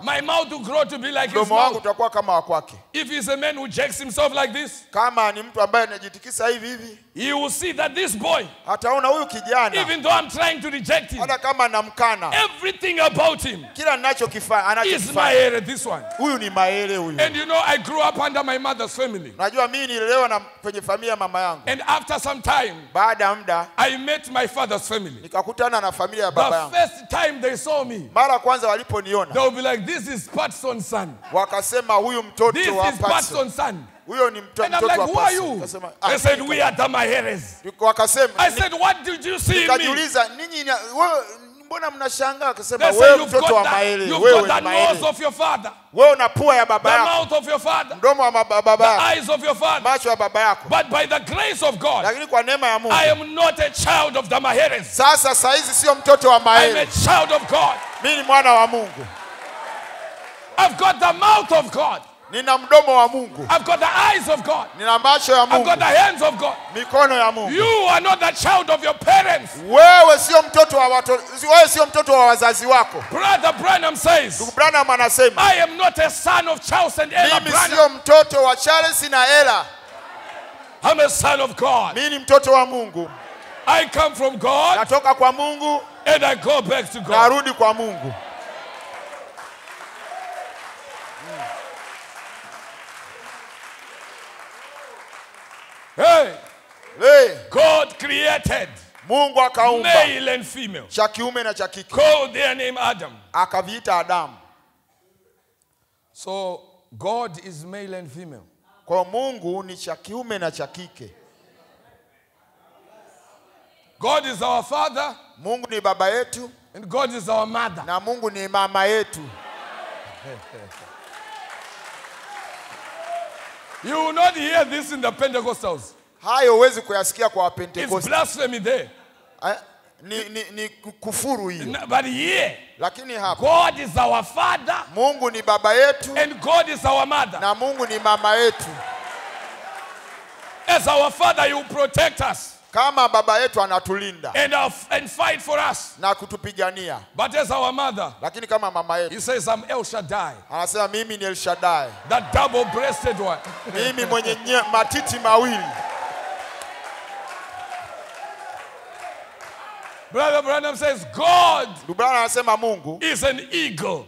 My mouth will grow to be like his mouth. If he's a man who jacks himself like this, he will see that this boy, even though I'm trying to reject him, everything about him is Mahere, this one. And you know, I grew up under my mother's family. And after some time, I met my father's family. The first time they saw me, they will be like, this is Patson's son. This is Patson's son. And I'm like, who are you? They said, we are the Maheres. I said, what did you see in me? They say, you've got that, you've got that nose of your father, the mouth of your father, the eyes of your father. But by the grace of God, I am not a child of the Maheres. I am a child of God. I've got the mouth of God. I've got the eyes of God. I've got the hands of God. You are not the child of your parents. Brother Branham says, I am not a son of Charles and Ella Branham. I'm a son of God. I come from God and I go back to God. Hey. Hey. God created male and female. Call their name Adam. Adam. So God is male and female. God is our father. And God is our mother. You will not hear this in the Pentecostals. It's blasphemy there. But here, God is our father and God is our mother. As our father, you protect us. And, our, and fight for us. But as our mother, he says, I'm El Shaddai. The double-breasted one. Brother Branham says, God is an eagle.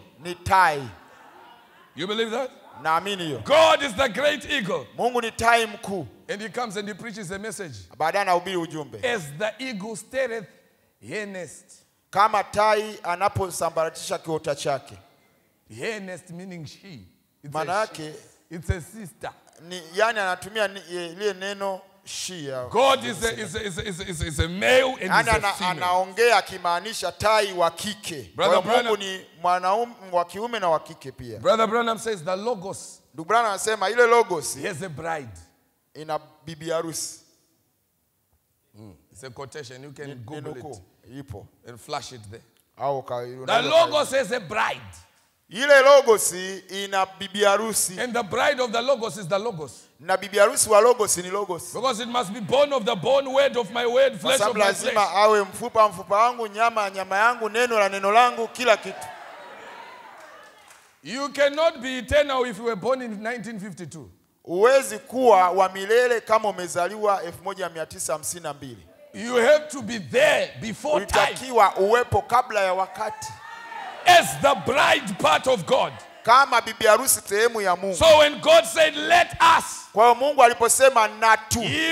You believe that? God is the great eagle. And he comes and he preaches a message. As the eagle stareth her nest. Her nest meaning she. It's a, she. It's a sister. God is a, is a, is a, is a, is a, is a male and is a female. Brother Branham, Brother Branham says the logos. He has a bride. In a bibiarus. Mm. It's a quotation. You can Google it and flash it there. The logos has a bride. And the bride of the logos is the logos. Because it must be born of the bone, word of my word, flesh of my flesh. You cannot be eternal if you were born in nineteen fifty-two. You have to be there before time. As the bride part of God. So when God said, let us, he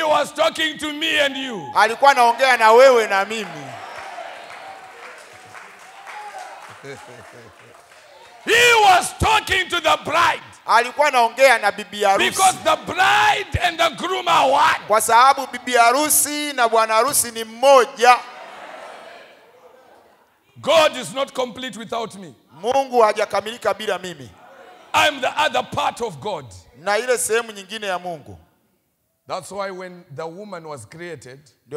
was talking to me and you. He was talking to the bride. Because the bride and the groom are one. God is not complete without me. I'm the other part of God. That's why when the woman was created, she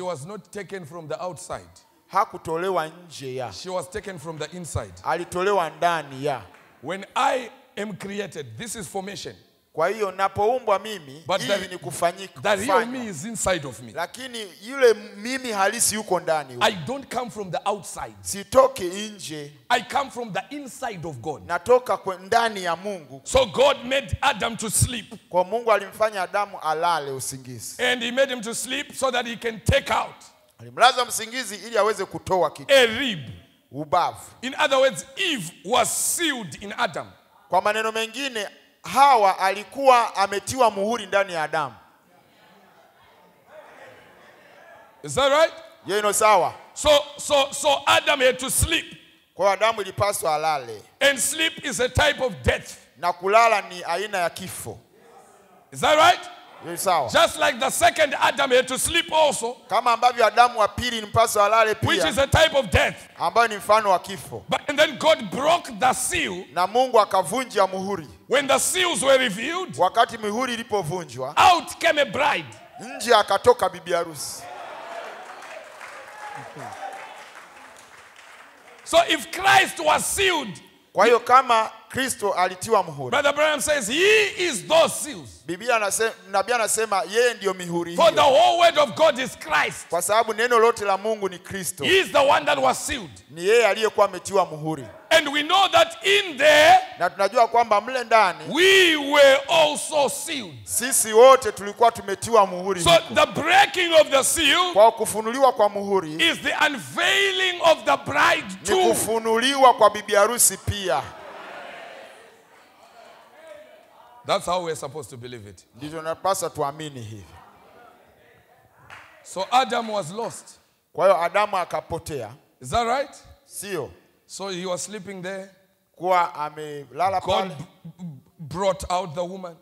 was not taken from the outside. She was taken from the inside. When I am created, this is formation. Kwa hiyo napoumbwa mimi ili nikufanyike. That real me is inside of me. Lakini yule mimi halisi yuko ndani. I don't come from the outside. Sitoki nje. I come from the inside of God. Natoka ndani ya Mungu. So God made Adam to sleep. Kwa Mungu alimfanya Adamu alale usingizi. And he made him to sleep so that he can take out. Alimlaza msingizi ili aweze kutoa kitu. A rib. Ubavu. In other words, Eve was sealed in Adam. Kwa maneno mengine, Hawa alikuwa ametiwa muhuri ndani ya Adamu. Is that right? Yeah, you know, sawa. So so so Adam had to sleep. Kwa Adamu ilipaswa alale. And sleep is a type of death. Na kulala ni aina ya kifo. Is that right? Yeah, sawa. Just like the second Adam had to sleep also. Kama ambavyo Adamu wa pili ilipaswa alale pia. Which is a type of death. Ambayo ni mfano wa kifo. But and then God broke the seal. Na Mungu akavunja muhuri. When the seals were revealed, wakati mihuri ilipovunjwa, out came a bride. Nje akatoka bibi harusi. So if Christ was sealed, kwa hiyo kama Kristo alitiwa muhuri. Brother Branham says he is those seals. Biblia anasema, nabii anasema yeye ndio mihuri. For the whole word of God is Christ. Kwa sababu neno lote la Mungu ni Kristo. He is the one that was sealed. Ni yeye aliyekuwa ametiwa muhuri. And we know that in there, na tunajua kwamba mle ndani, we were also sealed. Sisi wote tulikuwa tumetiwa muhuri. So the breaking of the seal, kwa kufunuliwa kwa muhuri, is the unveiling of the bride too. Ni kufunuliwa kwa bibi harusi pia. That's how we're supposed to believe it. Ndivyo tunapaswa tuamini hivi. So Adam was lost. Kwa hiyo Adam akapotea. Is that right? Sio. So he was sleeping there. God brought out the woman.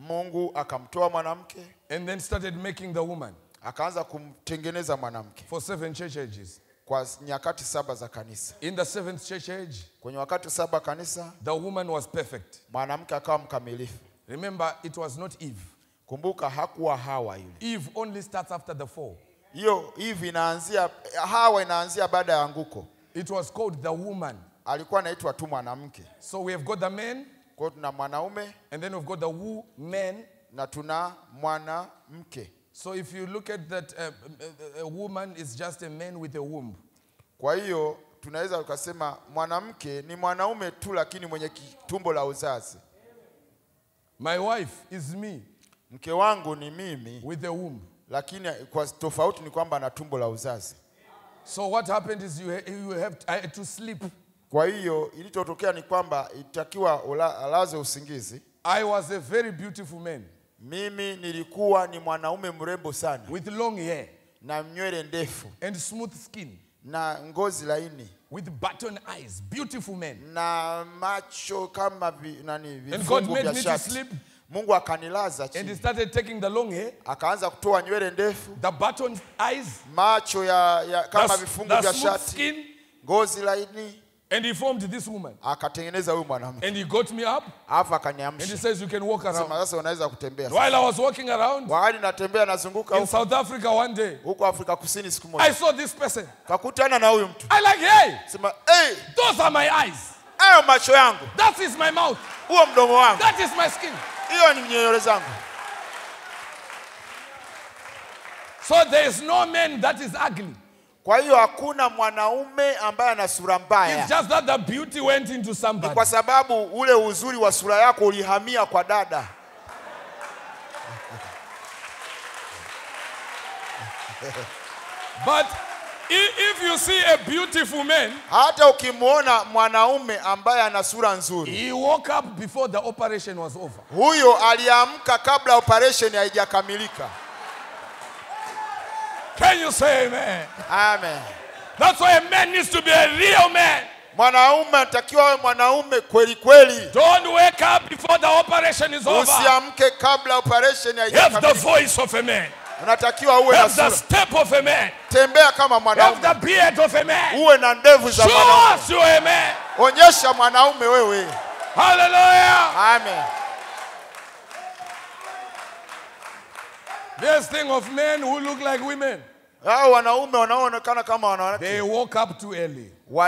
Mungu akamtoa mwanamke. And then started making the woman. Akaanza kumtengeneza mwanamke. For seven church ages. Kwa nyakati saba za kanisa. In the seventh church age, kwenye wakati saba kanisa, the woman was perfect. Mwanamke akawa mkamilifu. Remember, it was not Eve. Kumbuka hakuwa Hawa yule. Eve only starts after the fall. Hiyo Eve inaanzia, Hawa inaanzia baada ya anguko. It was called the woman. Alikuwa anaitwa tu mwanamke. So we have got the man, kwa tuna mwanaume, and then we've got the woman, na tuna mwanamke. So if you look at that, uh, a woman is just a man with a womb. Kwa hiyo tunaweza ukasema mwanamke ni mwanaume tu lakini mwenye tumbo la uzazi. My wife is me. Mke wangu ni mimi. With a womb. Lakini kwa tofauti ni kwamba ana tumbo la uzazi. So what happened is you you have to sleep. Kwa hiyo ilitotokea ni kwamba itakiwa alaze usingizi. I was a very beautiful man. Mimi nilikuwa ni mwanaume mrembo sana. With long hair. Na nywele ndefu. And smooth skin. Na ngozi laini. With button eyes, beautiful men. Na macho kama vi, nani vifungo. And God made me to sleep. Mungu akanilaza chini. And he started taking the long hair. Akaanza kutoa nywele ndefu. The button eyes. Macho ya, ya kama vifungo vya shati. Skin. Ngozi laini. And he formed this woman. And he got me up. And he says you can walk around. While I was walking around in South Africa one day, I saw this person. I like, hey, those are my eyes. That is my mouth. That is my skin. So there is no man that is ugly. Kwa hiyo hakuna mwanaume ambaye ana sura mbaya. It's just that the beauty went into somebody. Kwa sababu ule uzuri wa sura yako ulihamia kwa dada. But if you see a beautiful man, hata ukimuona mwanaume ambaye ana sura nzuri, he woke up before the operation was over. Huyo aliamka kabla operation haijakamilika. Can you say amen? Amen. That's why a man needs to be a real man. Mwanaume atakiwa awe mwanaume kweli kweli. Don't wake up before the operation is over. Usiamke kabla operation haijakamilika. Have the voice of a man. Unatakiwa uwe na sura. Have the step of a man. Tembea kama mwanaume. Have the beard of a man. Uwe na ndevu za mwanaume. Show us a man. Onyesha mwanaume wewe. Hallelujah. Amen. This thing of men who look like women. They woke up too early. You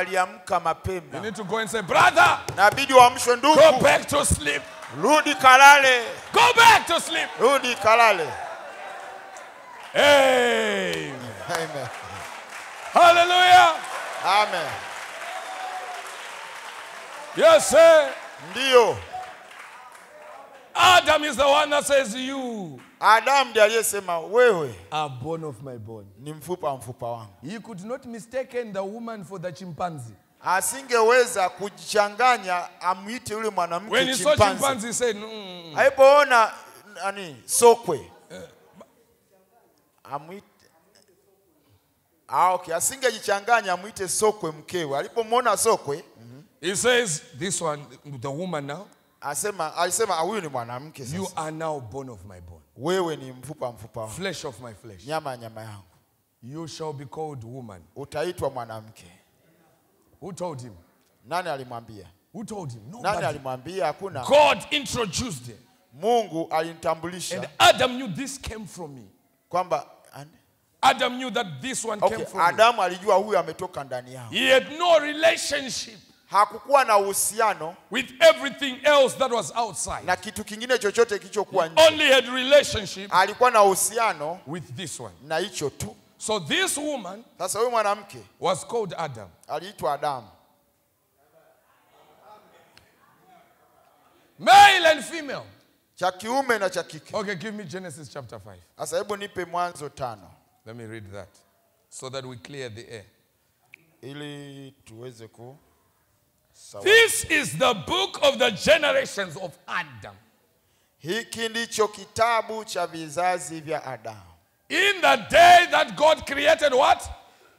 need to go and say, brother, go back to sleep. Rudi Kalale. Go back to sleep. Rudi Kalale. Amen. Amen. Hallelujah. Amen. Yes, sir. Ndio. Adam is the one that says you. Adam aliyesema wewe are born of my bone. Ni mfupa mfupa wangu. He could not mistaken the woman for the chimpanzee. Asingeweza kujichanganya amwite yule mwanamke chimpanzee. When he saw chimpanzee he said, mm. Haipoona nani sokwe. Uh, amwite Ah okay, asingejichanganya amwite sokwe mkewe. Alipomwona sokwe, mm -hmm. He says this one the woman now. Asema asema huyu ni mwanamke sasa. You are now born of my bone. Wewe ni mfupa mfupa wangu. Flesh of my flesh. Nyama nyama yangu. You shall be called woman. Utaitwa mwanamke. Who told him? Nani alimwambia? Who told him? Nobody. Nani alimwambia? Hakuna. God introduced him. Mungu alimtambulisha. And Adam knew this came from me. Kwamba and Adam knew that this one okay, came from Adam me. Alijua huyu ametoka ndani yao. He had no relationship. Hakukuwa na uhusiano with everything else that was outside. Na kitu kingine chochote kilichokuwa nje. Only had relationship. Alikuwa na uhusiano with this one. Na hicho tu. So this woman, sasa huyu mwanamke was called Adam. Aliitwa Adam. Male and female. Cha kiume na cha kike. Okay, give me Genesis chapter five. Sasa hebu nipe Mwanzo tano. Let me read that so that we clear the air. Ili tuweze ku This is the book of the generations of Adam. Hiki ndicho kitabu cha vizazi vya Adam. In the day that God created what?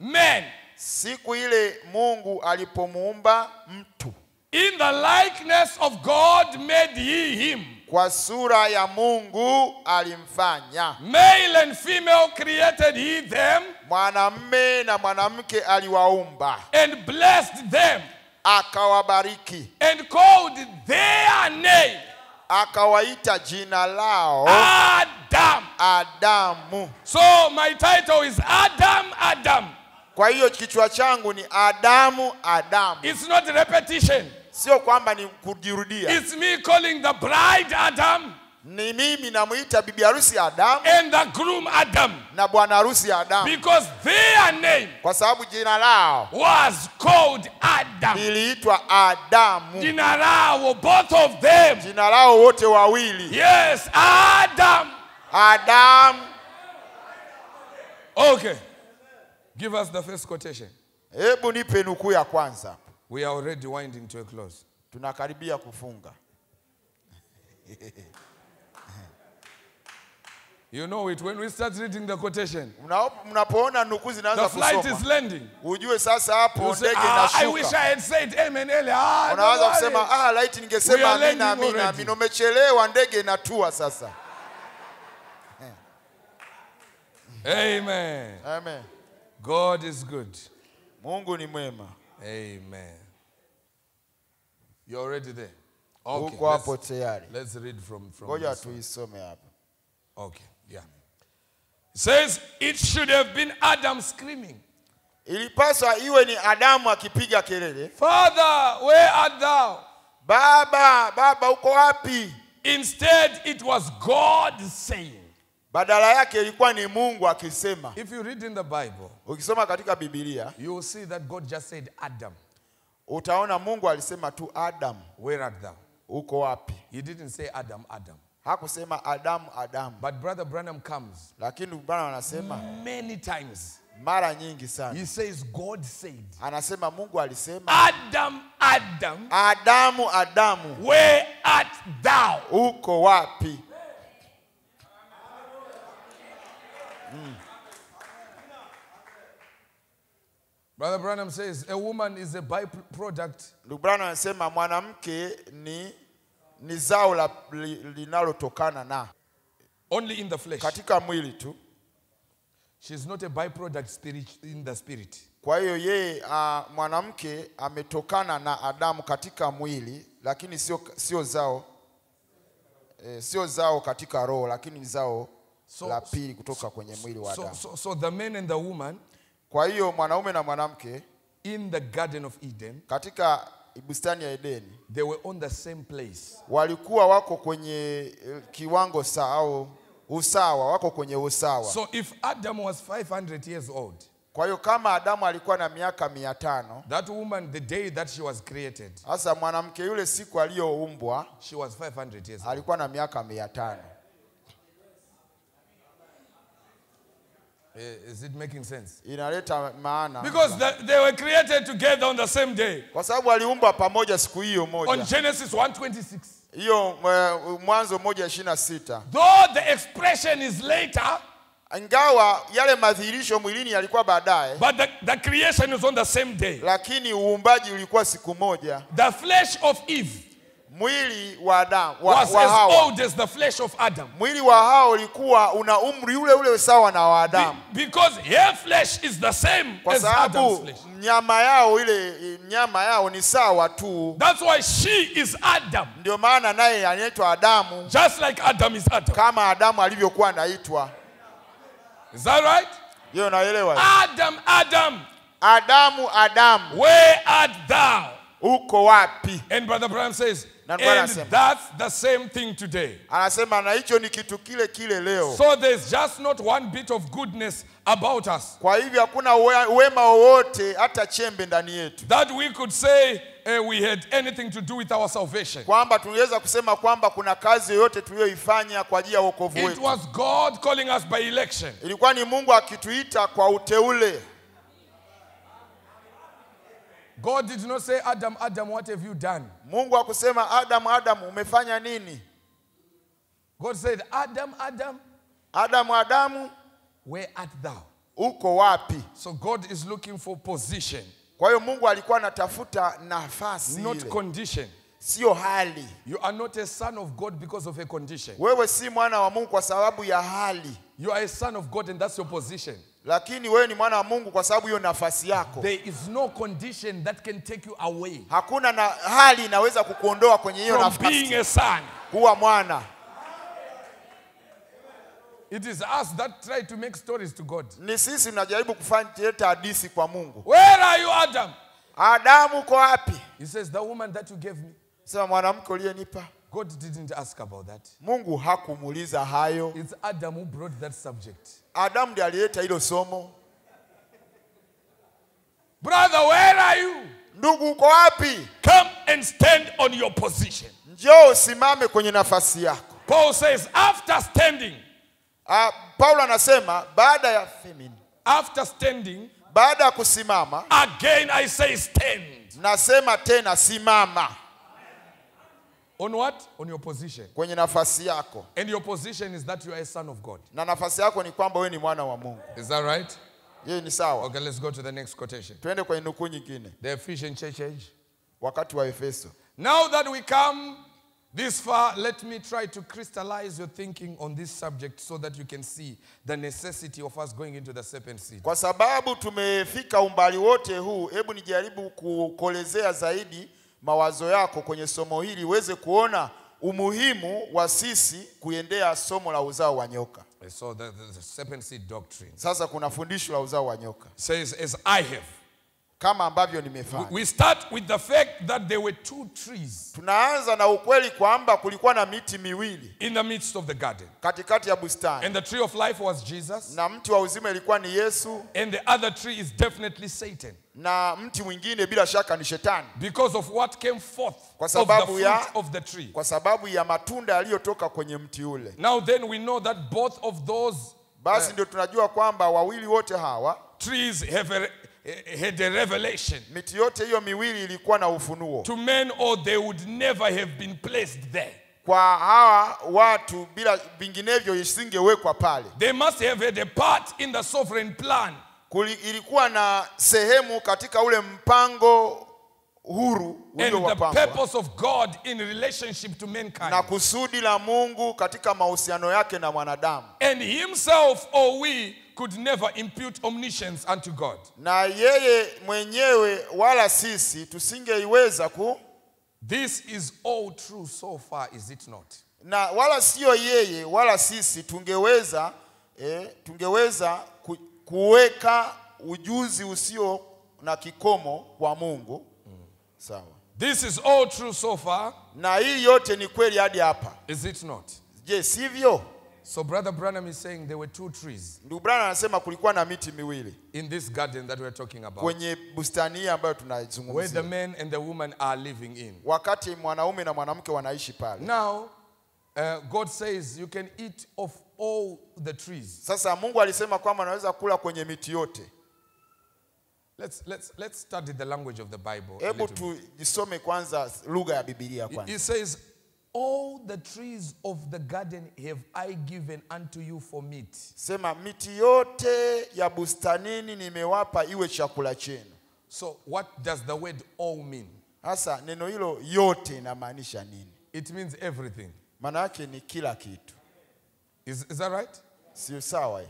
Man. Siku ile Mungu alipomuumba mtu. In the likeness of God made he him. Kwa sura ya Mungu alimfanya. Male and female created he them. Mwanamume na mwanamke aliwaumba. And blessed them. Akawabariki. And called their name. Akawaita jina lao. Adam. Adamu. So my title is Adam Adam. Kwa hiyo kichwa changu ni Adamu Adamu. It's not repetition. Sio kwamba ni kujirudia. It's me calling the bride Adam. Ni mimi namuita bibi harusi Adam. And the groom Adam. Na bwana harusi Adam. Because their name. Kwa sababu jina lao. Was called Adam. Iliitwa Adamu. Jina lao, both of them. Jina lao wote wawili. Yes, Adam. Adam. Okay. Give us the first quotation. Hebu nipe nukuu ya kwanza. We are already winding to a close. Tunakaribia kufunga. You know it when we start reading the quotation. The flight is landing. You say, ah, I wish I had said amen earlier. Ah, no worries. Amen. Amen. God is good. Mungu ni mwema. Amen. You're already there. Okay. Let's, let's read from from. Ngoja tuisome hapa. Okay. Yeah. It says, it should have been Adam screaming. Ilipaswa iwe ni Adamu akipiga kelele. Father, where art thou? Baba, baba uko wapi? Instead, it was God saying. Badala yake ilikuwa ni Mungu akisema. If you read in the Bible, ukisoma katika Biblia, you will see that God just said Adam. Utaona Mungu alisema tu Adam. Where art thou? Uko wapi? He didn't say Adam, Adam. Hakusema Adam, Adam. But Brother Branham comes. Lakini Branham anasema many times. Mara nyingi sana. He says God said. Anasema Mungu alisema Adam, Adam. Adamu, Adamu. Where art thou? Uko wapi? Mm. Brother Branham says a woman is a byproduct. Branham anasema mwanamke ni ni zao linalotokana na only in the flesh. Katika mwili tu. She is not a byproduct spirit in the spirit. Kwa hiyo yeye uh, mwanamke ametokana na Adamu katika mwili lakini sio sio zao eh, sio zao katika roho lakini zao so, la pili kutoka kwenye mwili wa Adamu. So, so, so the man and the woman, kwa hiyo mwanaume na mwanamke in the garden of Eden, katika They were on the same place. So if Adam was five hundred years old, that woman, the day that she was created, she was five hundred years old. Is it making sense? Because the, they were created together on the same day. On Genesis one twenty-six. Though the expression is later, but the, the creation is on the same day. The flesh of Eve was as old as the flesh of Adam. Be, because her flesh is the same as Adam's flesh. That's why she is Adam. Just like Adam is Adam. Is that right? Adam, Adam. Adam, Adam. Where art thou? Uko wapi? And Brother Branham says, and that's the same thing today. So there's just not one bit of goodness about us that we could say uh, we had anything to do with our salvation. It was God calling us by election. God did not say, Adam, Adam, what have you done? God said, Adam, Adam, Adam, Adam, where art thou? Uko wapi? So God is looking for position, not condition. You are not a son of God because of a condition. You are a son of God, and that's your position. There is no condition that can take you away from being a son. It is us that try to make stories to God. Where are you, Adam? Adam uko wapi? He says, the woman that you gave me. God didn't ask about that. It's Adam who brought that subject. Adam somo. Brother, where are you? Ndugu uko wapi? Come and stand on your position. Njoo simame kwenye nafasi yako. Paul says, after standing. Uh, Paulo anasema baada ya femini. After standing, baada ya kusimama. Again I say stand. Nasema tena simama. On what? On your position. Kwenye nafasi yako. And your position is that you are a son of God. Na nafasi yako ni kwamba wewe ni mwana wa Mungu. Is that right? Yeye ni sawa. Okay, let's go to the next quotation. Twende kwa inuku nyingine. The Ephesian church age. Wakati wa Efeso. Now that we come this far, let me try to crystallize your thinking on this subject so that you can see the necessity of us going into the serpent seed. Kwa sababu tumefika umbali wote huu, hebu nijaribu kukolezea zaidi mawazo yako kwenye somo hili uweze kuona umuhimu wa sisi kuendea somo la uzao wa nyoka. So the, the, the serpent seed doctrine. Sasa kuna fundisho la uzao wa nyoka. Says as I have. Kama ambavyo nimefanya. We start with the fact that there were two trees. Tunaanza na ukweli kwamba kulikuwa na miti miwili. In the midst of the garden. Katikati ya bustani. And the tree of life was Jesus. Na mti wa uzima ilikuwa ni Yesu. And the other tree is definitely Satan. Na mti mwingine bila shaka ni shetani. Because of what came forth of the fruit of the tree. Kwa sababu ya matunda yaliyotoka kwenye mti ule. Now then we know that both of those basi ndio tunajua kwamba wawili wote hawa trees have a had a revelation to men, or they would never have been placed there. They must have had a part in the sovereign plan. And the purpose of God in relationship to mankind. And himself or we could never impute omniscience unto God. This is all true so far, is it not? Mm. This is all true so far. Na hii yote ni kweli hadi hapa. Is it not? Je, sivyo? So Brother Branham is saying there were two trees. Ndugu Branham anasema kulikuwa na miti miwili. In this garden that we are talking about. Kwenye bustani ambayo tunazungumzia. Where the man and the woman are living in. Wakati mwanaume na mwanamke wanaishi pale. Now, uh, God says you can eat of all the trees. Sasa Mungu alisema kwamba unaweza kula kwenye miti yote. Let's let's let's study the language of the Bible. Hebu tusome kwanza lugha ya Biblia kwanza. He says, all the trees of the garden have I given unto you for meat. Sema miti yote ya bustanini nimewapa iwe chakula chenu. So what does the word all mean? Hasa neno hilo yote inamaanisha nini? It means everything. Maana yake ni kila kitu. Is is that right? Sio sawa.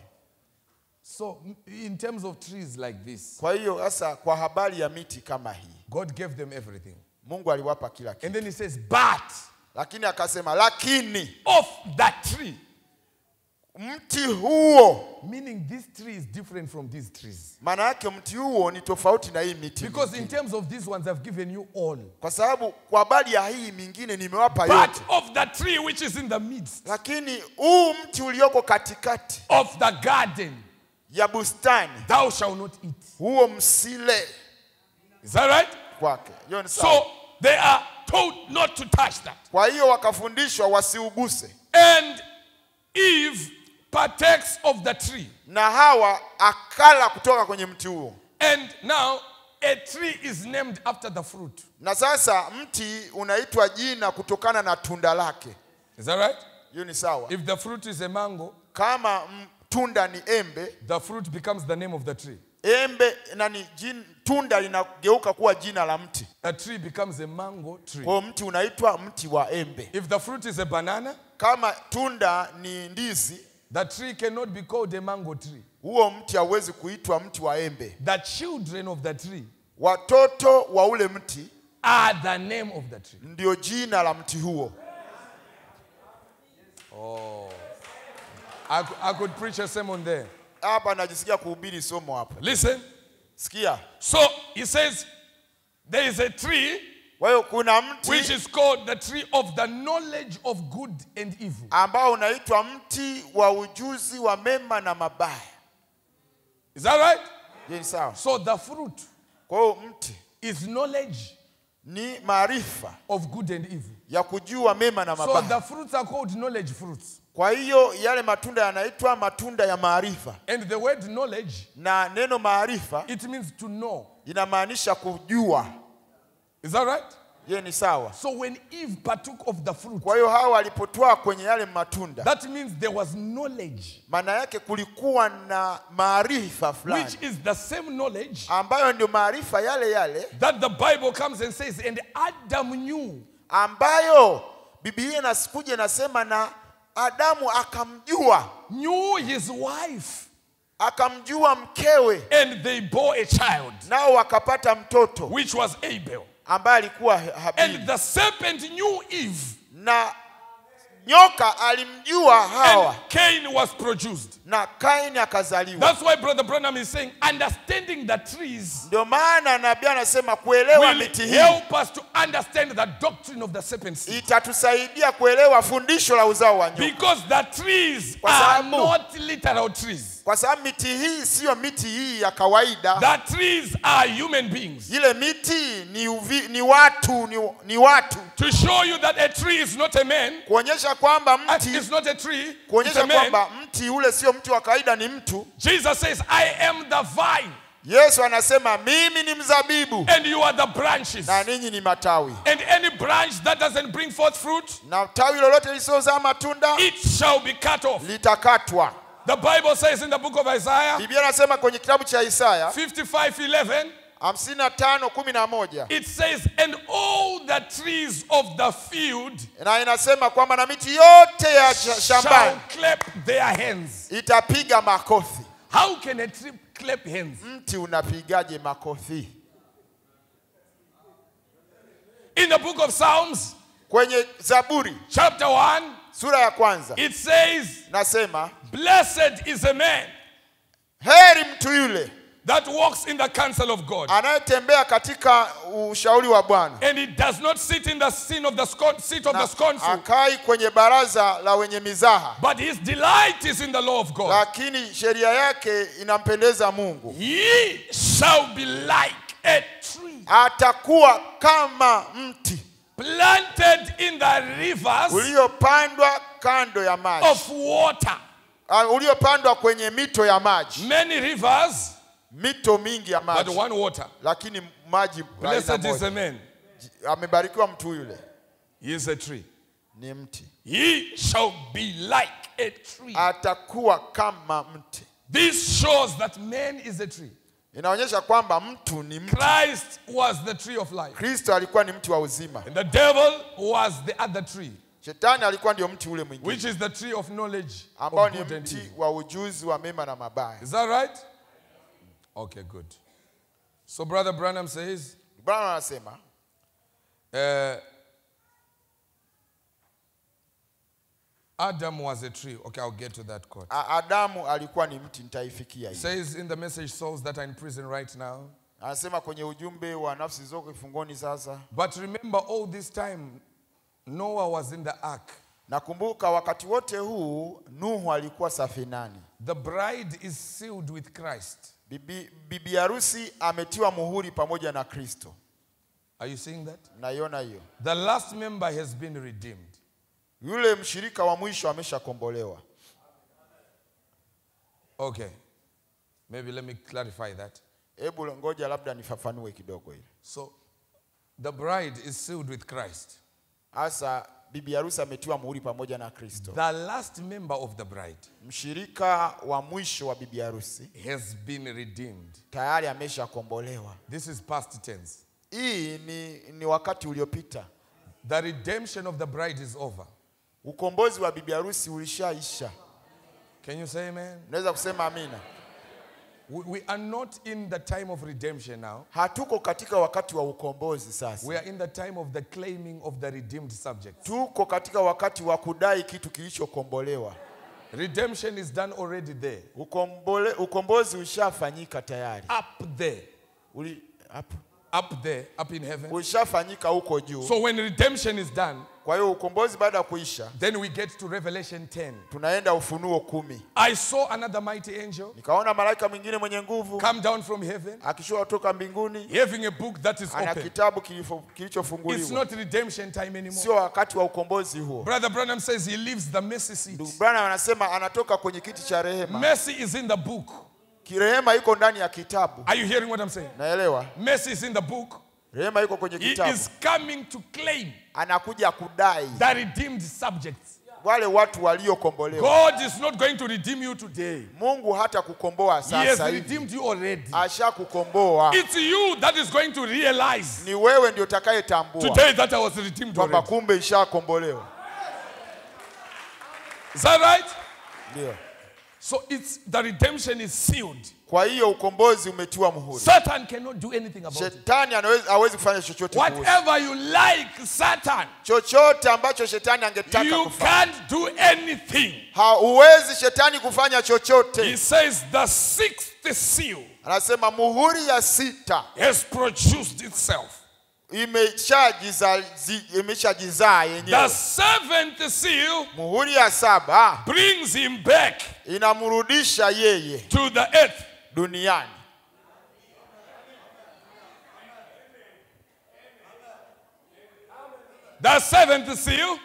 So in terms of trees like this. Kwa hiyo hasa kwa habari ya miti kama hii. God gave them everything. Mungu aliwapa kila kitu. And then he says but lakini akasema lakini of that tree, mti huo, meaning this tree is different from these trees, maana yake mti huo ni tofauti na hii miti, because in terms of these ones I've given you all, kwa sababu kwa habari ya hii mingine nimewapa yote, but of the tree which is in the midst, lakini huu mti ulioko katikati, of the garden, ya bustani, thou shalt not eat, huo msile. Is that right? Kwake hiyo ni sawa. So they are told not to touch that. Kwa hiyo wakafundishwa wasiuguse. And Eve partakes of the tree. Na Hawa akala kutoka kwenye mti huo. And now a tree is named after the fruit. Na sasa mti unaitwa jina kutokana na tunda lake. Is that right? Hiyo ni sawa. If the fruit is a mango, kama tunda ni embe, the fruit becomes the name of the tree. Embe nani jin, tunda linageuka kuwa jina la mti. A tree becomes a mango tree. Kwa mti unaitwa mti wa embe. If the fruit is a banana, kama tunda ni ndizi, the tree cannot be called a mango tree. Huo mti hauwezi kuitwa mti wa embe. The children of the tree, watoto wa ule mti, are the name of the tree. Ndio jina la mti huo. Oh. I, I could preach a sermon there. Listen. So he says there is a tree which is called the tree of the knowledge of good and evil. Is that right? So the fruit is knowledge of good and evil. So the fruits are called knowledge fruits. Kwa hiyo yale matunda yanaitwa matunda ya maarifa. And the word knowledge, na neno maarifa, it means to know. Inamaanisha kujua. Is that right? Ye ni sawa. So when Eve partook of the fruit, kwa hiyo Hawa alipotoa kwenye yale matunda, that means there was knowledge. Maana yake kulikuwa na maarifa fulani. Which is the same knowledge, ambayo ndio maarifa yale yale, that the Bible comes and says and Adam knew. Ambayo Biblia inasikuje nasema na Adamu akamjua, knew his wife, akamjua mkewe, and they bore a child, nao wakapata mtoto, which was Abel, ambaye alikuwa Habili. And the serpent knew Eve, na nyoka alimjua Hawa, and Cain was produced, na Cain akazaliwa. That's why Brother Branham is saying understanding the trees, ndio maana nabii anasema kuelewa miti hii, help us to understand the doctrine of the serpent seed, itatusaidia kuelewa fundisho la uzao wa nyoka, because the trees are not literal trees, kwa sababu miti hii sio miti hii ya kawaida. The trees are human beings, ile miti ni uvi, ni watu ni, ni watu. To show you that a tree is not a man, kuonyesha kwamba mti is not a tree, kuonyesha kwamba mti ule sio mti wa kawaida, ni mtu. Jesus says I am the vine. Yesu anasema mimi ni mzabibu, and you are the branches, na ninyi ni matawi. And any branch that doesn't bring forth fruit, na tawi lolote lisizaa matunda, it shall be cut off, litakatwa. The Bible says in the book of Isaiah, Biblia inasema kwenye kitabu cha Isaiah fifty-five eleven, it says and all the trees of the field, na inasema kwamba na miti yote ya shambani, shall clap their hands, itapiga makofi. How can a tree clap hands? Mti unapigaje makofi? In the book of Psalms, kwenye Zaburi chapter one, sura ya kwanza, it says, nasema, blessed is a man, heri mtu yule, that walks in the counsel of God. Anayetembea katika ushauri wa Bwana. And he does not sit in the sin of the seat of the scornful. Hakai kwenye baraza la wenye mizaha. But his delight is in the law of God. Lakini sheria yake inampendeza Mungu. He shall be like a tree. Atakuwa kama mti. Planted in the rivers. Uliopandwa kando ya maji. Of water. Uliopandwa kwenye mito ya maji. Many rivers. Mito mingi ya maji. But one water. Lakini maji. Blessed is the man. Amebarikiwa mtu yule. He is a tree. Ni mti. He shall be like a tree. Atakuwa kama mti. This shows that man is a tree. Inaonyesha kwamba mtu ni mti. Christ was the tree of life. Kristo alikuwa ni mti wa uzima. And the devil was the other tree. Shetani alikuwa ndio mti ule mwingine. Which is the tree of knowledge. Ambao ni mti wa ujuzi wa mema na mabaya. Is that right? Okay, good. So Brother Branham says, Branham anasema, uh, Adam was a tree. Okay, I'll get to that quote. Adamu alikuwa ni mti, nitaifikia hiyo. Says in the message souls that are in prison right now. Anasema kwenye ujumbe wa nafsi zoko kifungoni sasa. But remember all this time Noah was in the ark. Nakumbuka wakati wote huu Nuhu alikuwa safinani. The bride is sealed with Christ. Bibi, bibi harusi ametiwa muhuri pamoja na Kristo. Are you seeing that? Naiona hiyo. The last member has been redeemed. Yule mshirika wa mwisho ameshakombolewa. Okay. Maybe let me clarify that. Hebu ngoja labda nifafanue kidogo hili. So the bride is sealed with Christ. Asa bibi harusi ametiwa muhuri pamoja na Kristo. The last member of the bride. Mshirika wa mwisho wa bibi harusi has been redeemed. Tayari ameshakombolewa. This is past tense. Hii ni, ni wakati uliopita. The redemption of the bride is over. Ukombozi wa bibi harusi ulishaisha. Can you say amen? Unaweza kusema amina. We are not in the time of redemption now. Hatuko katika wakati wa ukombozi sasa. We are in the time of the claiming of the redeemed subject. Tuko katika wakati wa kudai kitu kilichokombolewa. Redemption is done already there. Ukombole, ukombozi ushafanyika tayari. Up there. Uli, up. Up there, up in heaven. Ushafanyika huko juu. So when redemption is done, kwa hiyo ukombozi baada ya kuisha, then we get to Revelation ten. Tunaenda Ufunuo kumi. I saw another mighty angel. Nikaona malaika mwingine mwenye nguvu. Come down from heaven. Akishuka kutoka mbinguni. Having a book that is open. Ana kitabu kilichofunguliwa. It's not redemption time anymore. Sio wakati wa ukombozi huo. Brother Branham says he leaves the mercy seat. Ndugu Branham anasema anatoka kwenye kiti cha rehema. Mercy is in the book. Rehema iko ndani ya kitabu. Are you hearing what I'm saying? Naelewa. Mercy is in the book. Rehema iko kwenye kitabu. He is coming to claim. Anakuja kudai. The redeemed subjects. Wale watu waliokombolewa. God is not going to redeem you today. Mungu hata kukomboa sasa. He has redeemed you already. Asha kukomboa. It's you that is going to realize. Ni wewe ndio utakayetambua. Today that I was redeemed already. Kwa kumbe ishakombolewa. Is that right? Ndio. So it's the redemption is sealed. Kwa hiyo ukombozi umetiwa muhuri. Satan cannot do anything about it. Shetani hawezi kufanya chochote. Whatever you like, Satan. Chochote ambacho shetani angetaka kufanya. You can't do anything. Hauwezi shetani kufanya chochote. He says the sixth seal. Anasema muhuri ya sita has produced itself. The seventh seal brings him back to the earth. Duniani. The seventh seal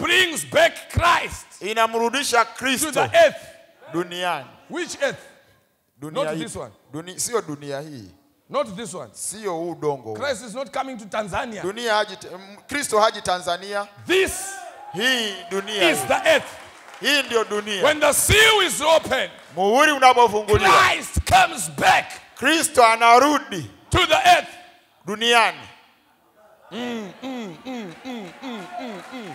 brings back Christ to the earth. Duniani. Which earth? Dunia. Not hii. This one. Duni, sio dunia hii. Not this one. Christ is not coming to Tanzania. Kristo haji Tanzania. This hii dunia is the earth. Hii ndio dunia. When the seal is open, muhuri unapofunguliwa, Christ comes back. Kristo anarudi to the earth. Duniani. Mm, mm, mm, mm, mm, mm, mm.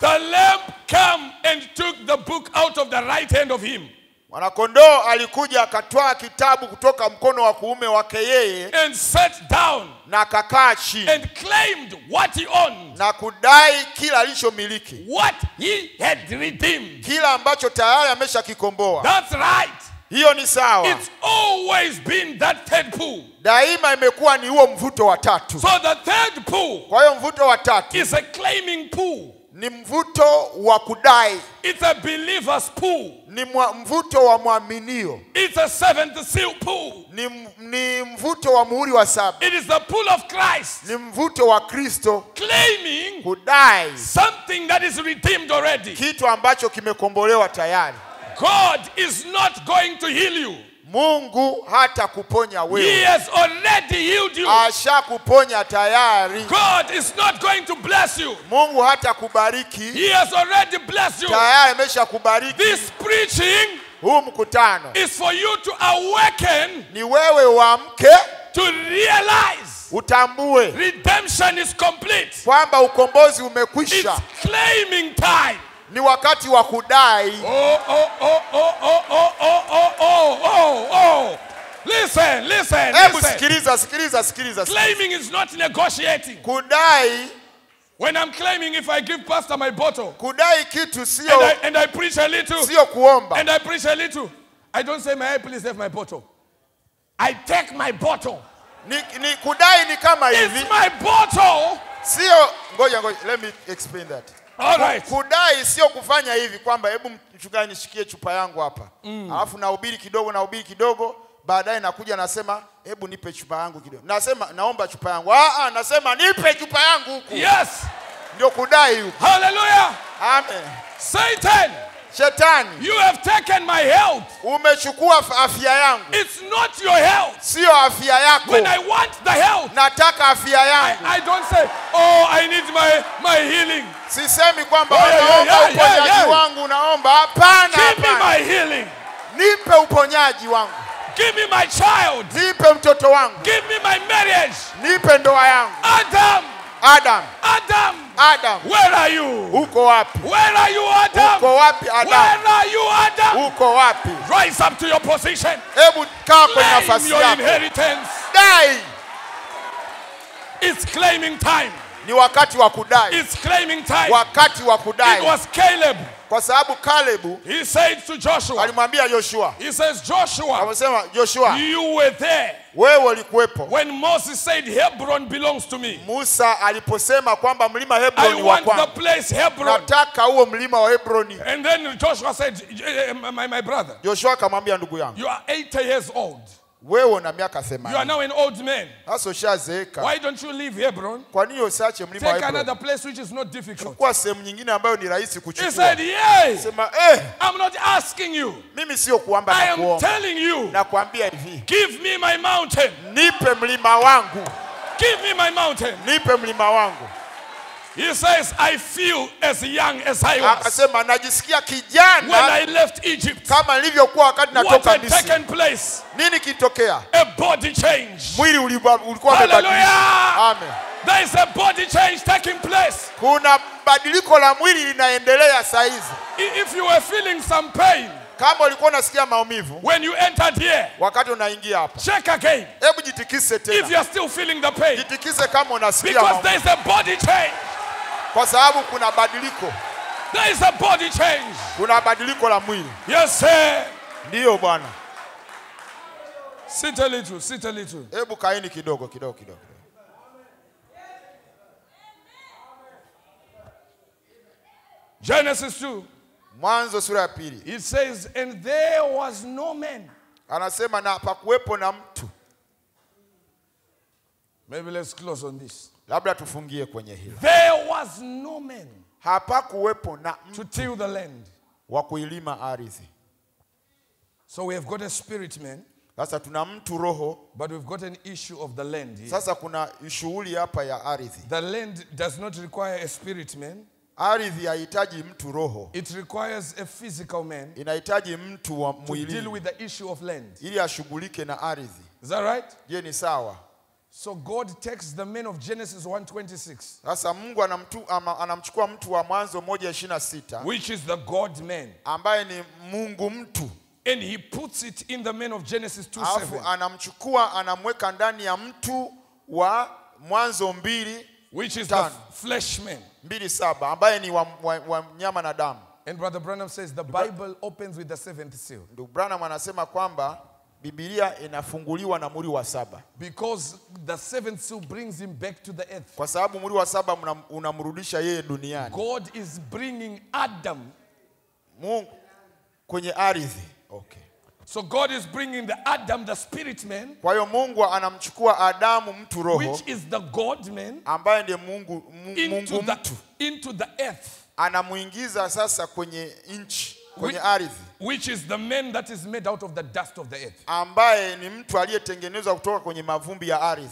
The lamb came and took the book out of the right hand of him. Mwanakondoo alikuja akatwaa kitabu kutoka mkono wa kuume wake yeye. And sat down. Na akakaa chini. And claimed what he owned. Na kudai kila alichomiliki. What he had redeemed. Kila ambacho tayari ameshakikomboa. That's right. Hiyo ni sawa. It's always been that third pull. Daima imekuwa ni huo mvuto wa tatu. So the third pull. Kwa hiyo mvuto wa tatu. Is a claiming pull. Ni mvuto wa kudai. It's a believer's pull. Ni mvuto wa muaminio. It's a seventh seal pull. Ni, ni mvuto wa muhuri wa saba. It is the pull of Christ. Ni mvuto wa Kristo. Claiming kudai something that is redeemed already. Kitu ambacho kimekombolewa tayari. God is not going to heal you. Mungu hata kuponya wewe. He has already healed you. Asha kuponya tayari. God is not going to bless you. Mungu hata kubariki. He has already blessed you. Tayari amesha kubariki. This preaching huu mkutano is for you to awaken. Ni wewe uamke. To realize. Utambue. Redemption is complete. Kwamba ukombozi umekwisha. It's claiming time. Ni wakati wa kudai. Oh, oh, oh, oh, oh, oh, oh, oh, oh, oh. Listen, listen, Ebu listen. Sikiliza, sikiliza, sikiliza. Claiming is not negotiating. Kudai. When I'm claiming, if I give pastor my bottle. Kudai kitu sio. And I, and I preach a little. Sio kuomba. And I preach a little. I don't say, may I please have my bottle. I take my bottle. Ni, ni kudai ni kama hivi. It's my bottle. Sio, ngoja, ngoja, let me explain that. All right. Kudai sio kufanya hivi kwamba hebu mchungaji nishikie chupa yangu hapa. Mm. Alafu nahubiri kidogo nahubiri kidogo baadaye nakuja nasema hebu nipe chupa yangu kidogo. Nasema naomba chupa yangu. Ah ah nasema nipe chupa yangu huko. Yes. Ndio kudai huko. Hallelujah. Amen. Satan. Shetani. You have taken my health. Umechukua afya yangu. It's not your health. Sio afya yako. When I want the health. Nataka afya yangu. I, I don't say, oh, I need my my healing. Sisemi kwamba oh, yeah, naomba yeah, yeah, uponyaji yeah, yeah. wangu naomba hapana. Give me my healing. Nipe uponyaji wangu. Give me my child. Nipe mtoto wangu. Give me my marriage. Nipe ndoa yangu. Adam. Adam. Adam. Adam. Where are you? Uko wapi? Where are you, Adam? Uko wapi, Adam? Where are you, Adam? Uko wapi? Rise up to your position. Hebu kaa kwenye nafasi yako. Claim your inheritance. Dai. It's claiming time. Ni wakati wa kudai. It's claiming time. Wakati wa kudai. It was Caleb. Kwa sababu Caleb, he said to Joshua. Alimwambia Joshua. He says Joshua. Anasema Joshua. You were there. Wewe ulikuwepo. When Moses said Hebron belongs to me. Musa aliposema kwamba mlima Hebron ni wangu. I want the place Hebron. Nataka huo mlima wa Hebron. And then Joshua said my my brother. Joshua akamwambia ndugu yangu. You are eighty years old. Wewe una miaka themanini. You are now an old man. Aso shazeeka. Why don't you leave Hebron? Kwa nini usiache mlima Hebron? Take another place which is not difficult. Kwa sehemu nyingine ambayo ni rahisi kuchukua. He said, "Yay." Sema, "Eh, I'm not asking you. Mimi sio kuomba na kuomba. I am telling you. Nakwambia hivi. Give me my mountain. Nipe mlima wangu. Give me my mountain. Nipe mlima wangu." He says, I feel as young as I was. Akasema najisikia kijana. When I left Egypt. Kama nilivyokuwa wakati natoka Misri. What had taken place? Nini kitokea? A body change. Mwili ulikuwa umebadilika. Amen. There is a body change taking place. Kuna badiliko la mwili linaendelea saa hizi. If you were feeling some pain. Kama ulikuwa unasikia maumivu. When you entered here. Wakati unaingia hapa. Check again. Hebu jitikise tena. If you are still feeling the pain. Jitikise kama unasikia maumivu. Because there is a body change. Kwa sababu kuna badiliko. There is a body change. Kuna badiliko la mwili. Yes sir. Ndio bwana. Sit a little, sit a little. Hebu kaeni kidogo kidogo kidogo. Genesis two. Mwanzo sura ya pili. It says and there was no man. Anasema na hapakuwepo na mtu. Maybe let's close on this. Labda tufungie kwenye hilo. There was no man. Hapakuwepo na mtu. To till the land. Wa kuilima ardhi. So we have got a spirit man. Sasa tuna mtu roho. But we've got an issue of the land here. Sasa kuna shughuli hapa ya ardhi. The land does not require a spirit man. Ardhi haihitaji mtu roho. It requires a physical man. Inahitaji mtu wa mwili. To deal with the issue of land. Ili ashughulike na ardhi. Is that right? Je, ni sawa? So God takes the man of Genesis one twenty-six. Sasa Mungu anamchukua mtu wa Mwanzo moja ishirini na sita. Which is the God man. Ambaye ni Mungu mtu. And he puts it in the man of Genesis two seven. Alafu anamchukua anamweka ndani ya mtu wa Mwanzo mbili. Which is the flesh man. mbili saba ambaye ni wa nyama na damu. And Brother Branham says the Bible opens with the seventh seal. Ndugu Branham anasema kwamba Biblia inafunguliwa na muri wa saba. Because the seventh seal brings him back to the earth. Kwa sababu muri wa saba unamrudisha yeye duniani. God is bringing Adam Mungu kwenye ardhi. Okay. So God is bringing the Adam, the spirit man. Kwa hiyo Mungu anamchukua Adamu mtu roho. Which is the God man. Ambaye ndiye Mungu Mungu mtu. Into the earth. Anamuingiza sasa kwenye inchi, kwenye ardhi. Which is the man that is made out of the dust of the earth. Ambaye ni mtu aliyetengenezwa kutoka kwenye mavumbi ya ardhi.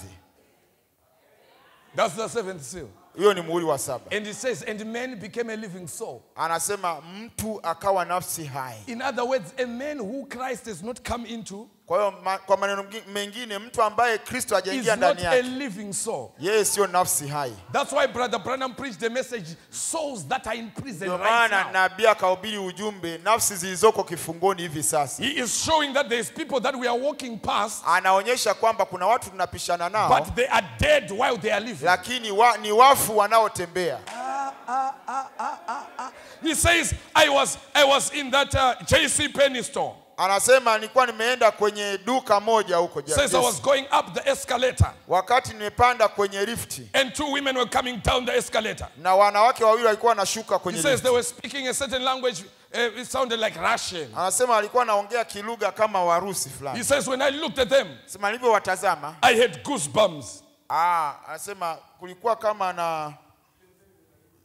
That's the seventh seal. Hiyo ni muhuri wa saba. And it says, and man became a living soul. Anasema mtu akawa nafsi hai. In other words, a man who Christ has not come into. Kwa kwa maneno mengine, mtu ambaye Kristo hajaingia ndani yake. Is not a living soul. Yes, sio nafsi hai. That's why Brother Branham preached the message, souls that are in prison right now. Ndio maana nabii akahubiri ujumbe, nafsi zilizoko kifungoni hivi sasa. He is showing that there is people that we are walking past. Anaonyesha kwamba kuna watu tunapishana nao. But they are dead while they are living. Lakini wa, ni wafu wanaotembea. Ah, ah, ah, ah, ah, ah. He says, I was I was in that uh, J C Penney store. Anasema nilikuwa nimeenda kwenye duka moja huko jana. Says I was going up the escalator. Wakati nimepanda kwenye lift. And two women were coming down the escalator. Na wanawake wawili walikuwa wanashuka kwenye lift. He says they were speaking a certain language. It sounded like Russian. Anasema alikuwa anaongea kilugha kama Warusi fulani. He says when I looked at them, sema nilipowatazama, I had goosebumps. Ah, anasema kulikuwa kama na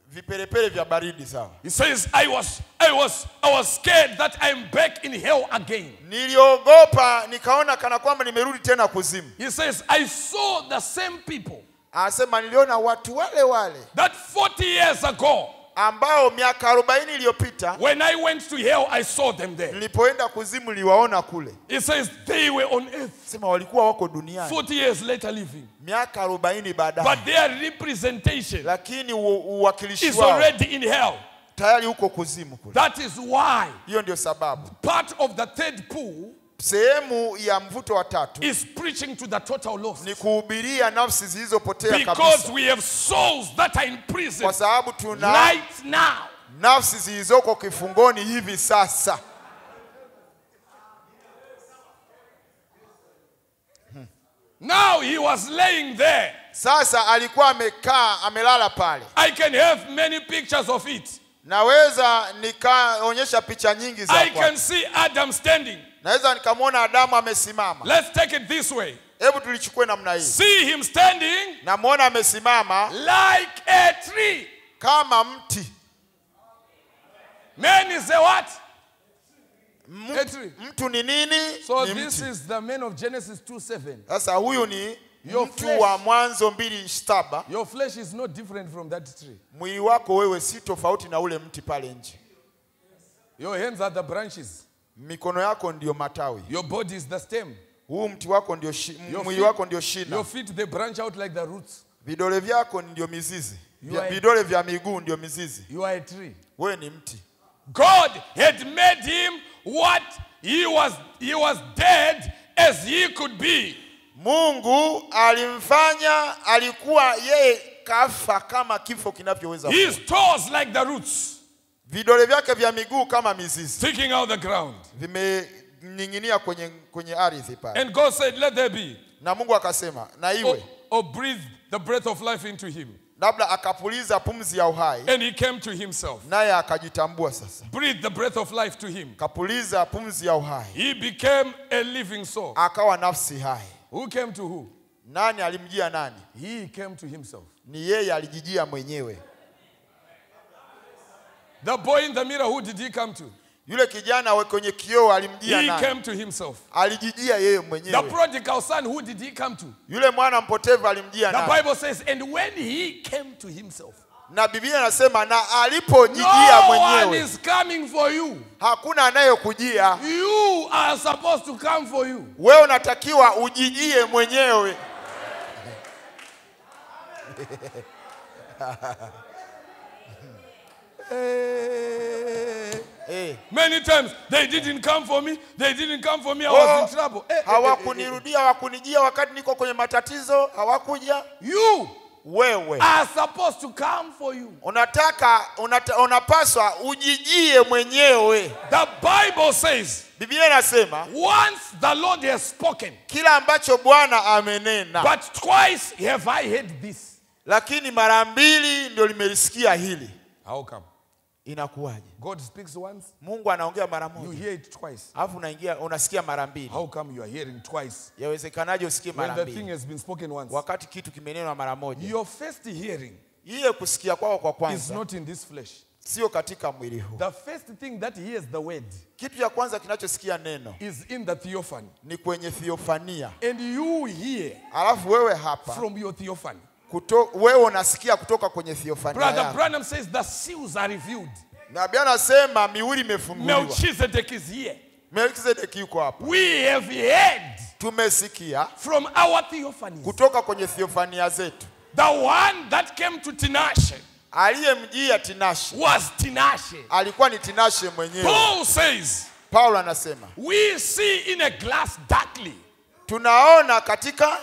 viperepere vya baridi sawa. He says I was I was I was scared that I'm back in hell again. Niliogopa nikaona kana kwamba nimerudi tena kuzimu. He says I saw the same people. Anasema niliona watu wale wale. That forty years ago. Ambao miaka arobaini iliyopita. When I went to hell I saw them there. Nilipoenda kuzimu niliwaona kule. He says they were on earth. Sema walikuwa wako duniani. forty years later living. Miaka arobaini baadaye. But their representation. Lakini uwakilishi wao. Is already in hell. Tayari huko kuzimu kule. That is why. Hiyo ndio sababu. Part of the third pool. Sehemu ya mvuto wa tatu is preaching to the total lost. Ni kuhubiria nafsi zilizopotea kabisa. Because we have souls that are in prison. Kwa sababu tuna right now nafsi zilizoko kifungoni hivi sasa. Hmm. Now he was laying there. Sasa alikuwa amekaa amelala pale. I can have many pictures of it. Naweza nikaonyesha picha nyingi za I kwa. Can see Adam standing. Naweza nikamwona Adamu amesimama. Let's take it this way. Hebu tulichukue namna hii. See him standing. Namuona amesimama like a tree. Kama mti. Man is a what? A tree. Mtu ni nini? So ni this mti. Is the man of Genesis two seven. Sasa huyu ni your mtu flesh. Wa mwanzo mbili saba. Your flesh is not different from that tree. Mwili wako wewe si tofauti na ule mti pale nje. Your hands are the branches. Mikono yako ndio matawi. Your body is the stem. Huu mti wako ndio mwili wako ndio shina. Your feet they branch out like the roots. Vidole vyako ndio mizizi. Vidole vya miguu ndio mizizi. You are a tree. Wewe ni mti. God had made him what he was he was dead as he could be. Mungu alimfanya alikuwa yeye kafa kama kifo kinavyoweza kuwa. His toes like the roots. Vidole vyake vya miguu kama mizizi. Sticking out the ground. Vimening'inia kwenye kwenye ardhi pale. And God said let there be. Na Mungu akasema na iwe. Or breathe the breath of life into him. Labda akapuliza pumzi ya uhai. And he came to himself. Naye akajitambua sasa. Breathe the breath of life to him. Kapuliza pumzi ya uhai. He became a living soul. Akawa nafsi hai. Who came to who? Nani alimjia nani? He came to himself. Ni yeye alijijia mwenyewe. The boy in the mirror, who did he come to? Yule kijana kwenye kioo alimjia nani? He came to himself. Alijijia yeye mwenyewe. The prodigal son, who did he come to? Yule mwana mpotevu alimjia nani? The Bible says, and when he came to himself. Na Biblia nasema na alipojijia mwenyewe. No one is coming for you. Hakuna anayekujia. You are supposed to come for you. Wewe unatakiwa ujijie mwenyewe. Hey. Hey. Many times they didn't come for me. They didn't come for me. I was in trouble. Hawakunirudia, hawakunidia wakati niko kwenye matatizo, hawakuja. You wewe are supposed to come for you. Unataka unata, unapaswa ujijie mwenyewe. The Bible says, Biblia inasema, once the Lord has spoken, kila ambacho Bwana amenena, but twice have I heard this, lakini mara mbili ndio nimelisikia hili. How come? Inakuwaje? God speaks once, Mungu anaongea mara moja. You hear it twice. Alafu unaingia unasikia mara mbili. How come you are hearing twice? Yawezekanaje usikie mara mbili? When the thing has been spoken once. Wakati kitu kimenenwa mara moja. Your first hearing. Ile kusikia kwako kwa kwanza. Is not in this flesh. Sio katika mwili huu. The first thing that hears the word. Kitu ya kwanza kinachosikia neno. Is in the theophany. Ni kwenye theofania. And you hear. Alafu wewe hapa. From your theophany. Kuto, wewe unasikia kutoka kwenye theofania. Brother Branham says the seals are revealed. Nabii anasema mihuri imefunguliwa. Melchizedek is here. Melchizedek yuko hapa. We have heard. Tumesikia from our theophany. Kutoka kwenye theofania zetu. The one that came to Tinashe. Aliyemjia Tinashe. Was Tinashe. Alikuwa ni Tinashe mwenyewe. Paul says. Paul anasema. We see in a glass darkly. Tunaona katika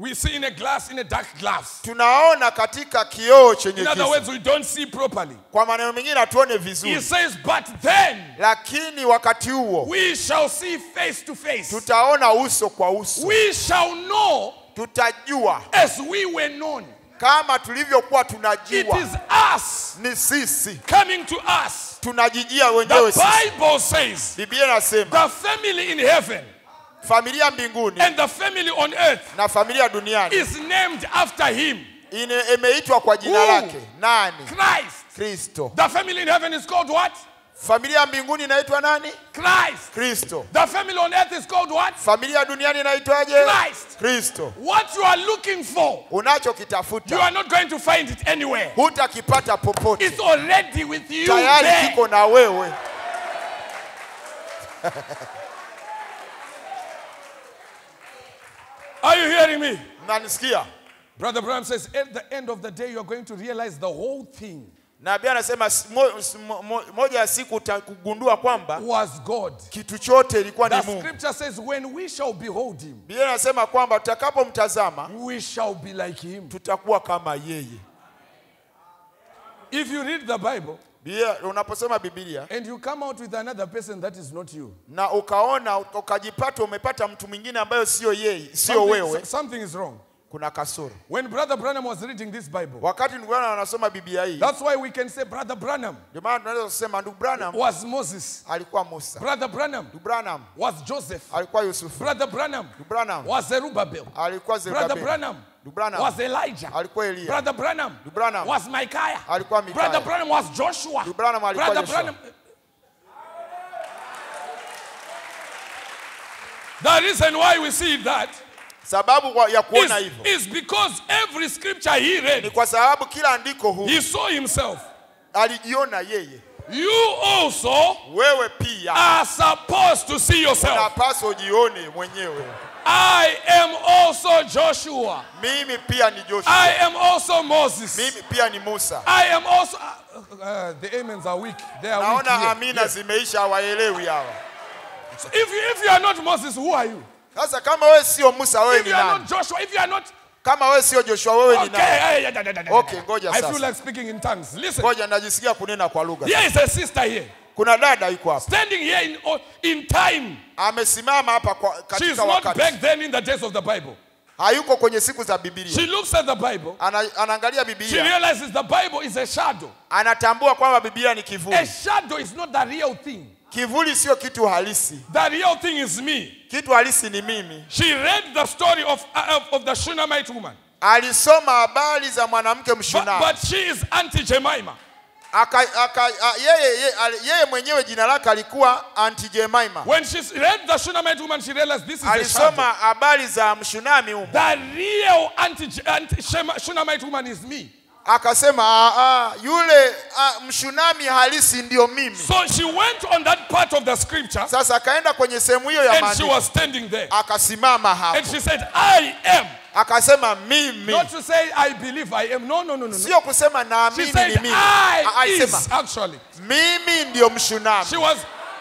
We see in a glass, in a dark glass. Tunaona katika kioo chenye giza. In other words, we don't see properly. Kwa maneno mengine hatuone vizuri. He says, but then, lakini wakati huo, we shall see face to face. Tutaona uso kwa uso. We shall know, tutajua, as we were known. Kama tulivyokuwa tunajua. It is us. Ni sisi. Coming to us. Tunajijia wenyewe sisi. The Bible says, Biblia inasema, the family in heaven. Familia mbinguni. And the family on earth. Na familia duniani. Is named after him. Ine imeitwa kwa jina lake. Nani? Christ. Kristo. The family in heaven is called what? Familia mbinguni inaitwa nani? Christ. Kristo. The family on earth is called what? Familia duniani inaitwaje? Christ. Kristo. What you are looking for? Unachokitafuta. You are not going to find it anywhere. Hutakipata popote. It's already with you. Tayari kiko na wewe. Are you hearing me? Nanisikia. Brother Branham says, at the end of the day, you are going to realize the whole thing. Nabii anasema moja ya siku utakugundua kwamba was God. Kitu chote ilikuwa ni Mungu. The scripture says when we shall behold him. Biblia inasema kwamba tutakapomtazama we shall be like him. Tutakuwa kama yeye. If you read the Bible, Biblia unaposoma Biblia and you come out with another person that is not you. Na ukaona ukajipata umepata mtu mwingine ambaye sio yeye, sio wewe. Something is wrong. Kuna kasoro. When Brother Branham was reading this Bible. Wakati nilikuwa nasoma Biblia hii. That's why we can say Brother Branham. Ndio maana tunaweza kusema ndugu Branham was Moses. Alikuwa Musa. Brother Branham. Ndugu Branham was Joseph. Alikuwa Yusufu. Brother Branham. Ndugu Branham was Zerubbabel. Alikuwa Zerubbabel. Brother Branham. Branham. Was Elijah. Brother Branham. Branham. Was Micaiah. Brother Branham was Joshua. Branham. Brother Branham. The reason why we see that sababu ya kuona hivyo is because every scripture he read, ni kwa sababu kila andiko huu, he saw himself. Alijiona yeye. You also wewe pia are supposed to see yourself. Unapaswa ujione mwenyewe. I am also Joshua. Mimi pia ni Joshua. I am also Moses. Mimi pia ni Musa. I am also uh, uh, the amens are weak. They are weak. Naona amina zimeisha hawaelewi hawa. So if you, if you are not Moses, who are you? Sasa kama wewe sio Musa wewe ni nani? If you are not Joshua, if you are not kama wewe sio Joshua wewe ni nani? Okay, ngoja sasa. I feel like speaking in tongues. Listen. Ngoja najisikia kunena kwa lugha. Here is a sister here. Kuna dada yuko hapa. Standing here in in time. Amesimama hapa katika She's wakati. She's not back then in the days of the Bible. Hayuko kwenye siku za Biblia. She looks at the Bible. Ana, anaangalia Biblia. She realizes the Bible is a shadow. Anatambua kwamba Biblia ni kivuli. A shadow is not the real thing. Kivuli sio kitu halisi. The real thing is me. Kitu halisi ni mimi. She read the story of of, of the Shunamite woman. Alisoma habari za mwanamke Mshunamite. But, but she is Aunt Jemima. Aka, aka, yeye, yeye, yeye mwenyewe jina lake alikuwa Aunt Jemima. When she read the Shunamite woman, she realized this is a shadow. Alisoma habari za Mshunami huyo. The real Aunt Shunamite woman is me. Akasema a yule a, Mshunami halisi ndio mimi. So she went on that part of the scripture. Sasa kaenda kwenye sehemu hiyo ya maandiko. And she was standing there. Akasimama hapo. And she said I am. Akasema mimi. Not to say I believe I am. No no no no. Sio kusema naamini ni mimi. Akasema actually mimi ndio Mshunami. She was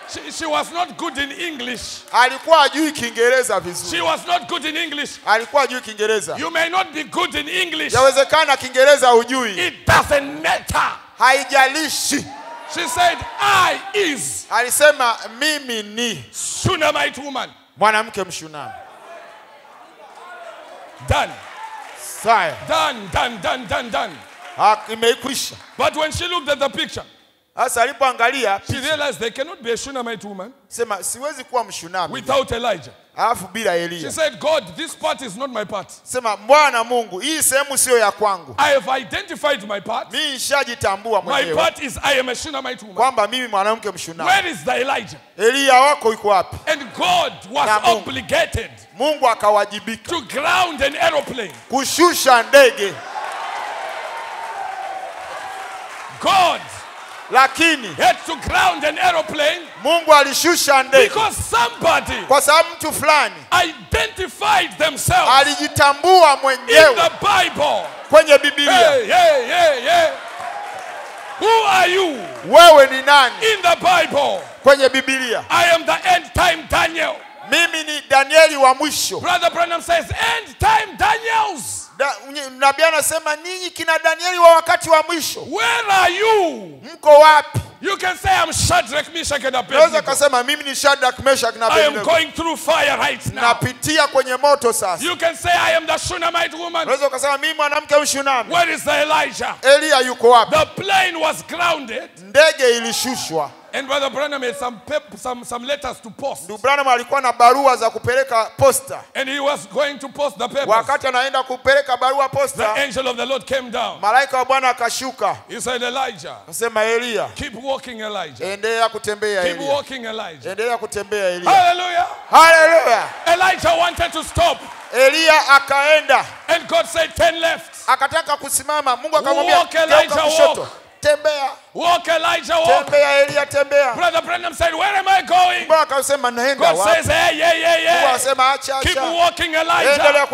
She, she was not good in English. Alikuwa hajui Kiingereza vizuri. She was not good in English. Alikuwa hajui Kiingereza. You may not be good in English. Yawezekana Kiingereza hujui. It doesn't matter. Haijalishi. She said, I is. Alisema mimi ni Shunamite woman. Mwanamke mshunami. Done. Sai. Done, done, done, done, done. Imeikwisha. But when she looked at the picture, she realized there cannot be a Shunamite woman without Elijah. She said, God, this part is not my part. I have identified my part. My part is I am a Shunamite woman. Where is the Elijah? And God was obligated to ground an aeroplane. God Lakini had to ground an aeroplane because somebody identified themselves in the Bible. Hey, hey, hey, hey. Who are you in the Bible? I am the end time Daniel. Brother Branham says, end time Daniels. Nabii anasema ninyi kina Danieli wa wakati wa mwisho. Where are you? Mko wapi? You can say I'm Shadrach, Meshach and Abednego. Unaweza kusema mimi ni Shadrach, Meshach na Abednego. I am going through fire right now. Napitia kwenye moto sasa. You can say I am the Shunamite woman. Unaweza kusema mimi mwanamke mshunami. Where is the Elijah? Elia yuko wapi? The plane was grounded. Ndege ilishushwa. And Brother Branham had some, some, some letters to post. And he was going to post the papers. The angel of the Lord came down. He said, Elijah, keep walking, Elijah. Keep walking, Elijah. Hallelujah. Hallelujah. Elijah wanted to stop. And God said, ten left. Walk, Elijah, walk. Walk, Elijah, walk. Brother Branham said, where am I going? God says, hey, yeah, yeah, yeah. Keep walking, Elijah.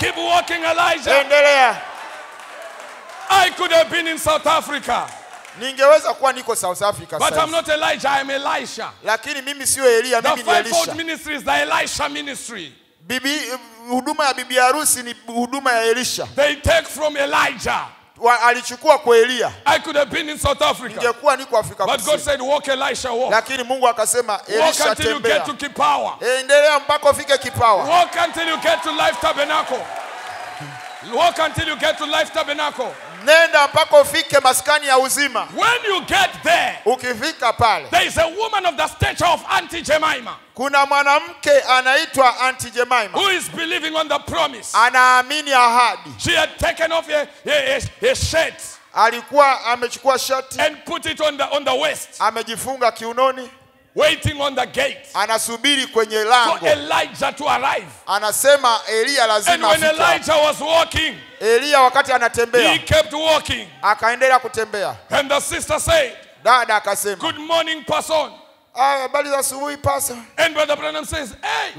Keep walking, Elijah. I could have been in South Africa. But I'm not Elijah, I'm Elisha. The fivefold ministry is the Elisha ministry. They take from Elijah. I could have been in South Africa. But God said, walk, Elisha, walk. Walk until you get to Kipawa. Walk until you get to Life Tabernacle. Walk until you get to Life Tabernacle. When you get there, there is a woman of the stature of Aunt Jemima who is believing on the promise. She had taken off her, her, her shirt and put it on the, on the waist. Waiting on the gate for Elijah to arrive. And when Elijah was walking, he kept walking. And the sister said, good morning, person. And Brother Branham says, hey,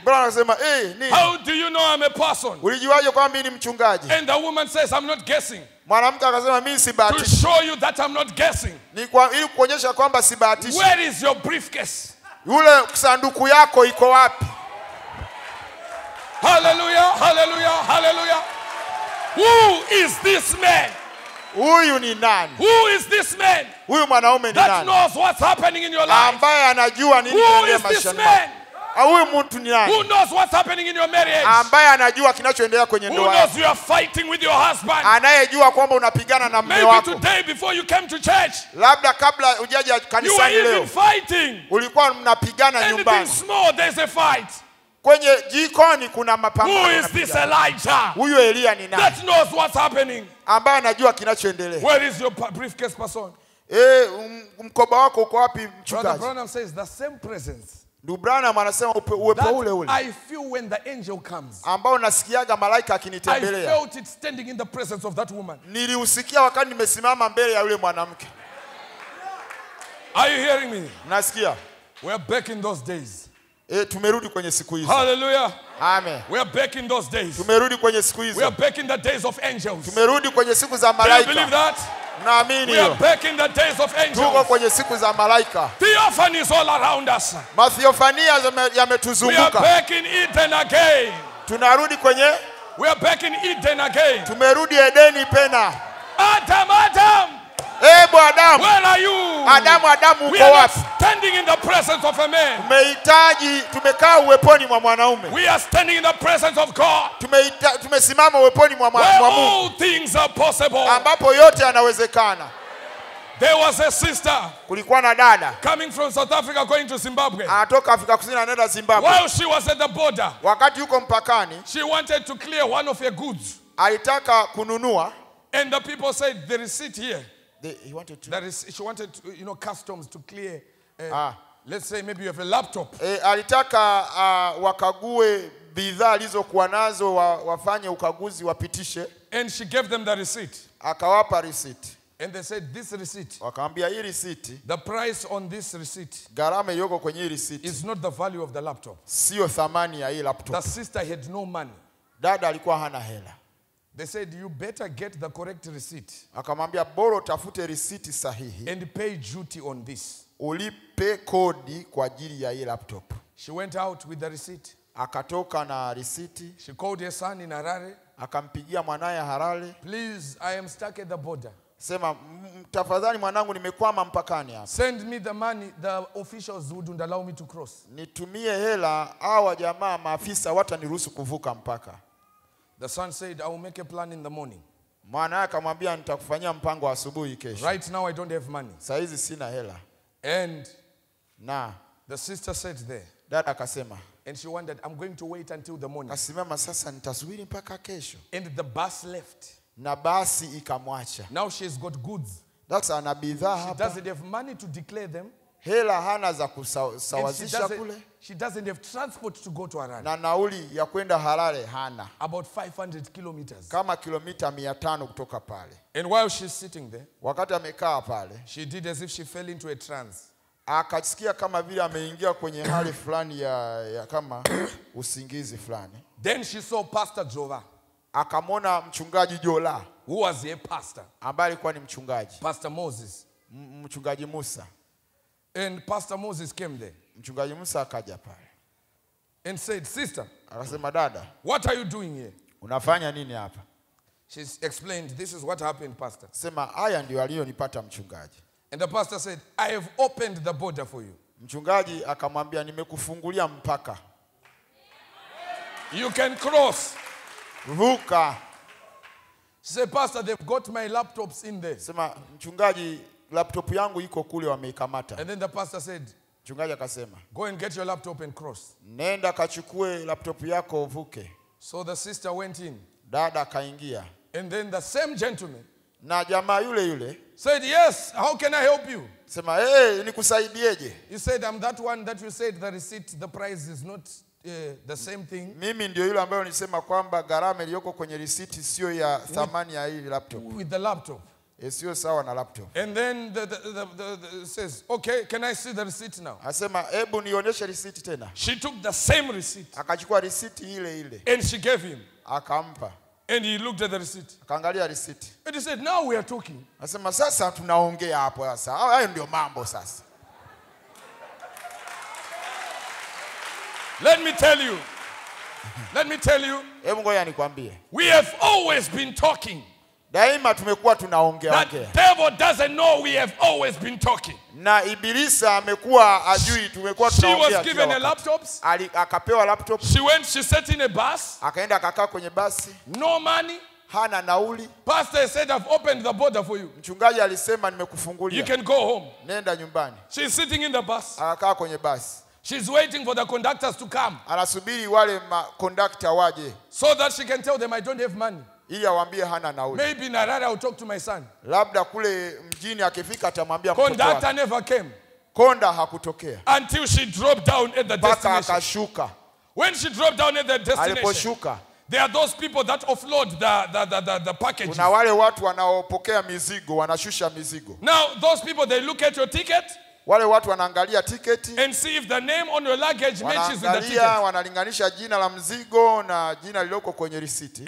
how do you know I'm a person? And the woman says, I'm not guessing. To show you that I'm not guessing. Where is your briefcase? Hallelujah, hallelujah, hallelujah. Who is this man? Who is this man that knows what's happening in your life? Who is this man who knows what's happening in your marriage? Who knows you are fighting with your husband? Maybe today before you came to church, you were even fighting. Anything small, there's a fight. Who is this Elijah that knows what's happening? Where is your briefcase, person? Brother Branham says the same presence that I feel when the angel comes. I felt it standing in the presence of that woman. Are you hearing me? We are back in those days. Hallelujah. Amen. We are back in those days. We are back in the days of angels. Do you believe that? We are back in the days of angels. Theophany is all around us. We are back in Eden again. We are back in Eden again. Adam, Adam. Hey, Adam. Where are you? Adam, Adam, we are not standing in the presence of a man. We are standing in the presence of God, where all things are possible. There was a sister coming from South Africa going to Zimbabwe. While she was at the border, she wanted to clear one of her goods. And the people said, the receipt here. They, he wanted to. That is, she wanted, to, you know, customs to clear. Uh, ah. Let's say maybe you have a laptop. And she gave them the receipt. Akawapa receipt. And they said, this receipt, the price on this receipt is not the value of the laptop. The sister had no money. They said, you better get the correct receipt and pay duty on this. She went out with the receipt. She called her son in Harare. Please, I am stuck at the border. Send me the money, the officials wouldn't allow me to cross. The son said, I will make a plan in the morning. Right now I don't have money. And nah. The sister sat there. And she wondered, I'm going to wait until the morning. And the bus left. Now she's got goods. She doesn't have money to declare them. And she, doesn't, she doesn't have transport to go to Harare. About five hundred kilometers. And while she's sitting there, she did as if she fell into a trance. Then she saw Pastor Jova, who was a pastor, Pastor Moses. And Pastor Moses came there and said, sister, what are you doing here? She explained, this is what happened, pastor. And the pastor said, I have opened the border for you. You can cross. She said, pastor, they've got my laptops in there. And then the pastor said, go and get your laptop and cross. So the sister went in. And then the same gentleman said, yes, how can I help you? He said, I'm that one that you said the receipt, the price is not uh, the same thing. With, with the laptop. And then the, the, the, the, the says, okay, can I see the receipt now? She took the same receipt. And she gave him. And he looked at the receipt. And he said, now we are talking. Let me tell you. Let me tell you. We have always been talking. That devil doesn't know we have always been talking. She was given a laptop. She went, she sat in a bus. No money. Pastor said, I've opened the border for you. You can go home. She's sitting in the bus. She's waiting for the conductors to come, so that she can tell them, I don't have money. Maybe in Harare I'll talk to my son. Conductor never came. Until she dropped down at the destination. When she dropped down at the destination, there are those people that offload the, the, the, the, the packages. Now those people, they look at your ticket. and see if the name on your luggage matches with the ticket.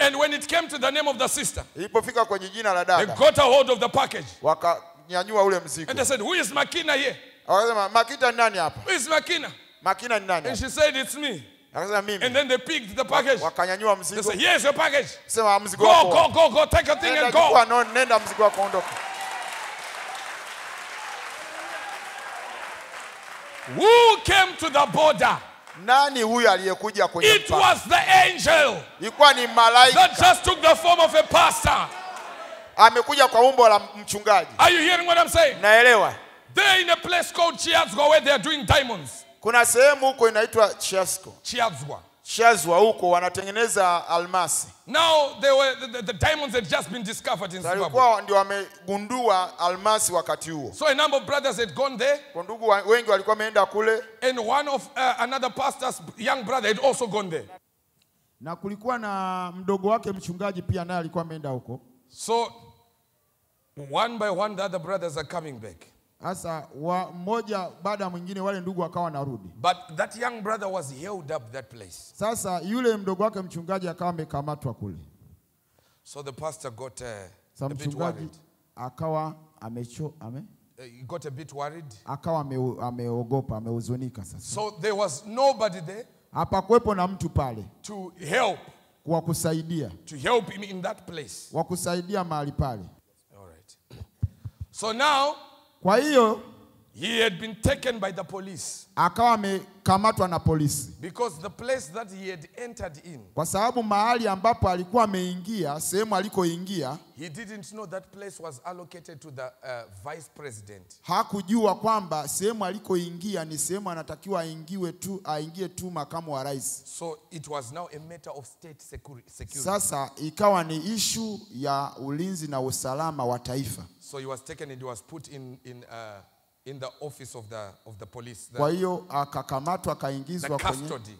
And when it came to the name of the sister, they got a hold of the package. And they said, who is Makina here? Who is Makina? And she said, it's me. And then they picked the package. They said, here's your package. Go, go, go, go, take a thing and go. Who came to the border? It was the angel that just took the form of a pastor. Are you hearing what I'm saying? They're in a place called Chiazwa where they are doing diamonds. Chiazwa. Now they were, the, the, the diamonds had just been discovered in Zimbabwe. So a number of brothers had gone there. And one of uh, another pastor's young brother had also gone there. So one by one the other brothers are coming back. But that young brother was held up that place. So the pastor got uh, a bit worried. He got a bit worried. So there was nobody there to help. To help him in that place. All right. So now, he had been taken by the police. Because the place that he had entered in, he didn't know that place was allocated to the uh, vice president. So it was now a matter of state security. So he was taken and he was put in in uh, in the office of the of the police. The, the custody.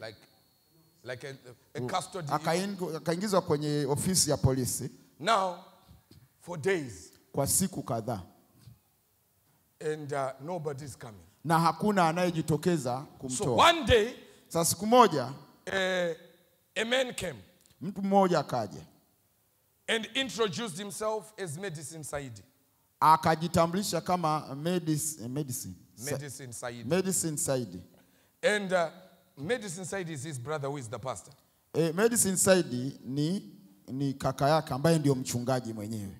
Like, like a, a custody. Now, for days. And uh, nobody's coming. So one day, a, a man came and introduced himself as Medicine Saidi. Akajitambulisha kama medicine medicine medicine Saidi. Medicine Saidi. And uh, Medicine Saidi is his brother who is the pastor. Eh, Medicine Saidi ni ni kaka yake ambaye ndio mchungaji mwenyewe.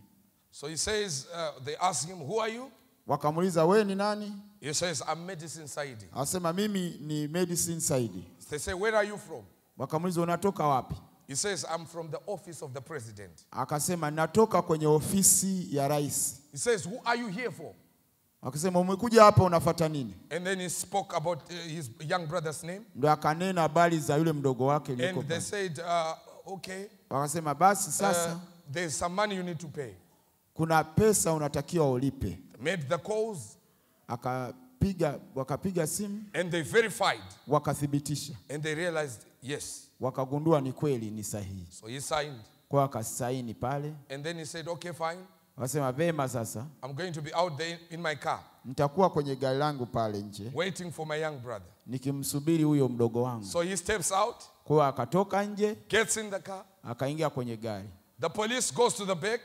So he says uh, they ask him, who are you? Wakamuliza wewe ni nani? He says I'm Medicine Saidi. Asema mimi ni Medicine Saidi. They say where are you from? Wakamuliza unatoka wapi? He says, I'm from the office of the president. Akasema natoka kwenye ofisi ya rais. He says, who are you here for? Akasema umekuja hapa unafuata nini? And then he spoke about uh, his young brother's name. Ndio akanena habari za yule mdogo wake yuko. And they said, uh, okay. Akasema basi sasa. Uh, there's some money you need to pay. Kuna pesa unatakiwa ulipe. Made the calls. Akapiga wakapiga simu. And they verified. Wakathibitisha. And they realized, yes. Wakagundua ni kweli ni sahihi. So he signed. Kwa akasaini pale. And then he said, okay, fine. Akasema vema sasa. I'm going to be out there in my car. Nitakuwa kwenye gari langu pale nje. Waiting for my young brother. Nikimsubiri huyo mdogo wangu. So he steps out. Kwa akatoka nje. Gets in the car. Akaingia kwenye gari. The police goes to the back.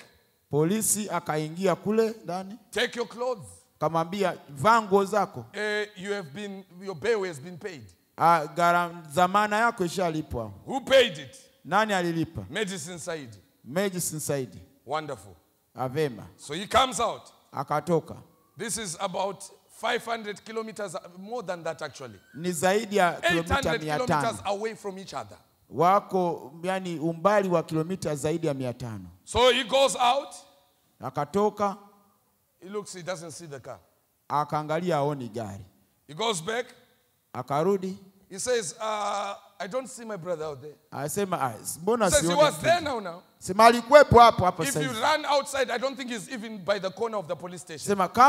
Polisi akaingia kule ndani. Take your clothes. Kamwambia vaa nguo zako. Eh, you have been your bail has been paid. Ah, garam zamana yako ishalipwa. Who paid it? Nani alilipa? Medicine Saidi. Medicine Saidi. Wonderful. Avema. So he comes out. Akatoka. This is about five hundred kilometers, more than that actually. Ni zaidi ya kilomita eight hundred kilometers away from each other. Wako yani umbali wa kilomita zaidi ya mia tano. So he goes out. Akatoka. He looks, he doesn't see the car. Akaangalia aoni gari. He goes back. Akarudi. He says, uh, I don't see my brother out there. I say my eyes. He says he was there now now. If you run outside, I don't think he's even by the corner of the police station. He runs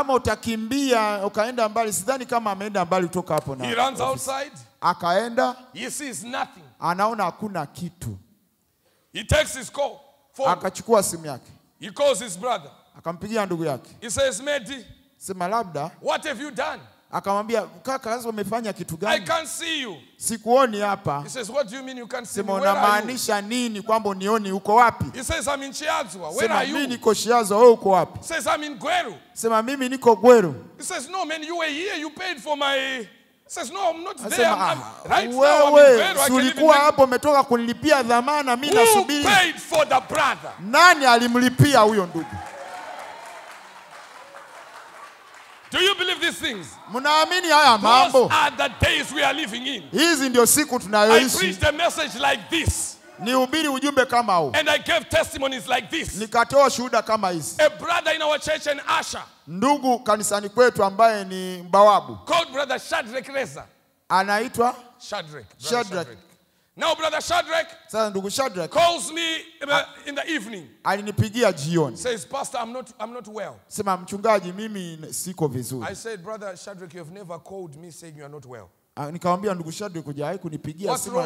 outside. Akaenda. He sees nothing. Anaona hakuna kitu. He takes his call. Phone. Akachukua simu yake. He calls his brother. akampigia ndugu yake. He says, Medi, sema labda, what have you done? Akamwambia, kaka sasa umefanya kitu gani? I can't see you. Sikuoni hapa. He says, what do you mean you can't see me? Unamaanisha nini kwamba unioni uko wapi? He says, I'm in Chiazwa. Where are you? Mimi niko Chiazwa, wewe uko wapi? He says, I'm in Gueru. Sema mimi niko Gueru. He says, no man, you were here, you paid for my. He says, no, I'm not there. I'm, I'm right now, I'm in Gueru. Who paid for the brother? Nani alimlipia huyo ndugu? Do you believe these things? Those are the days we are living in. I preached a message like this. And I gave testimonies like this. A brother in our church, an usher, called Brother Shadrach Reza. Anaitwa Shadrach. Shadrach. Now Brother Shadrach calls me in the evening. Says, Pastor, I'm not, I'm not well. I said, Brother Shadrach, you have never called me saying you are not well. What's wrong?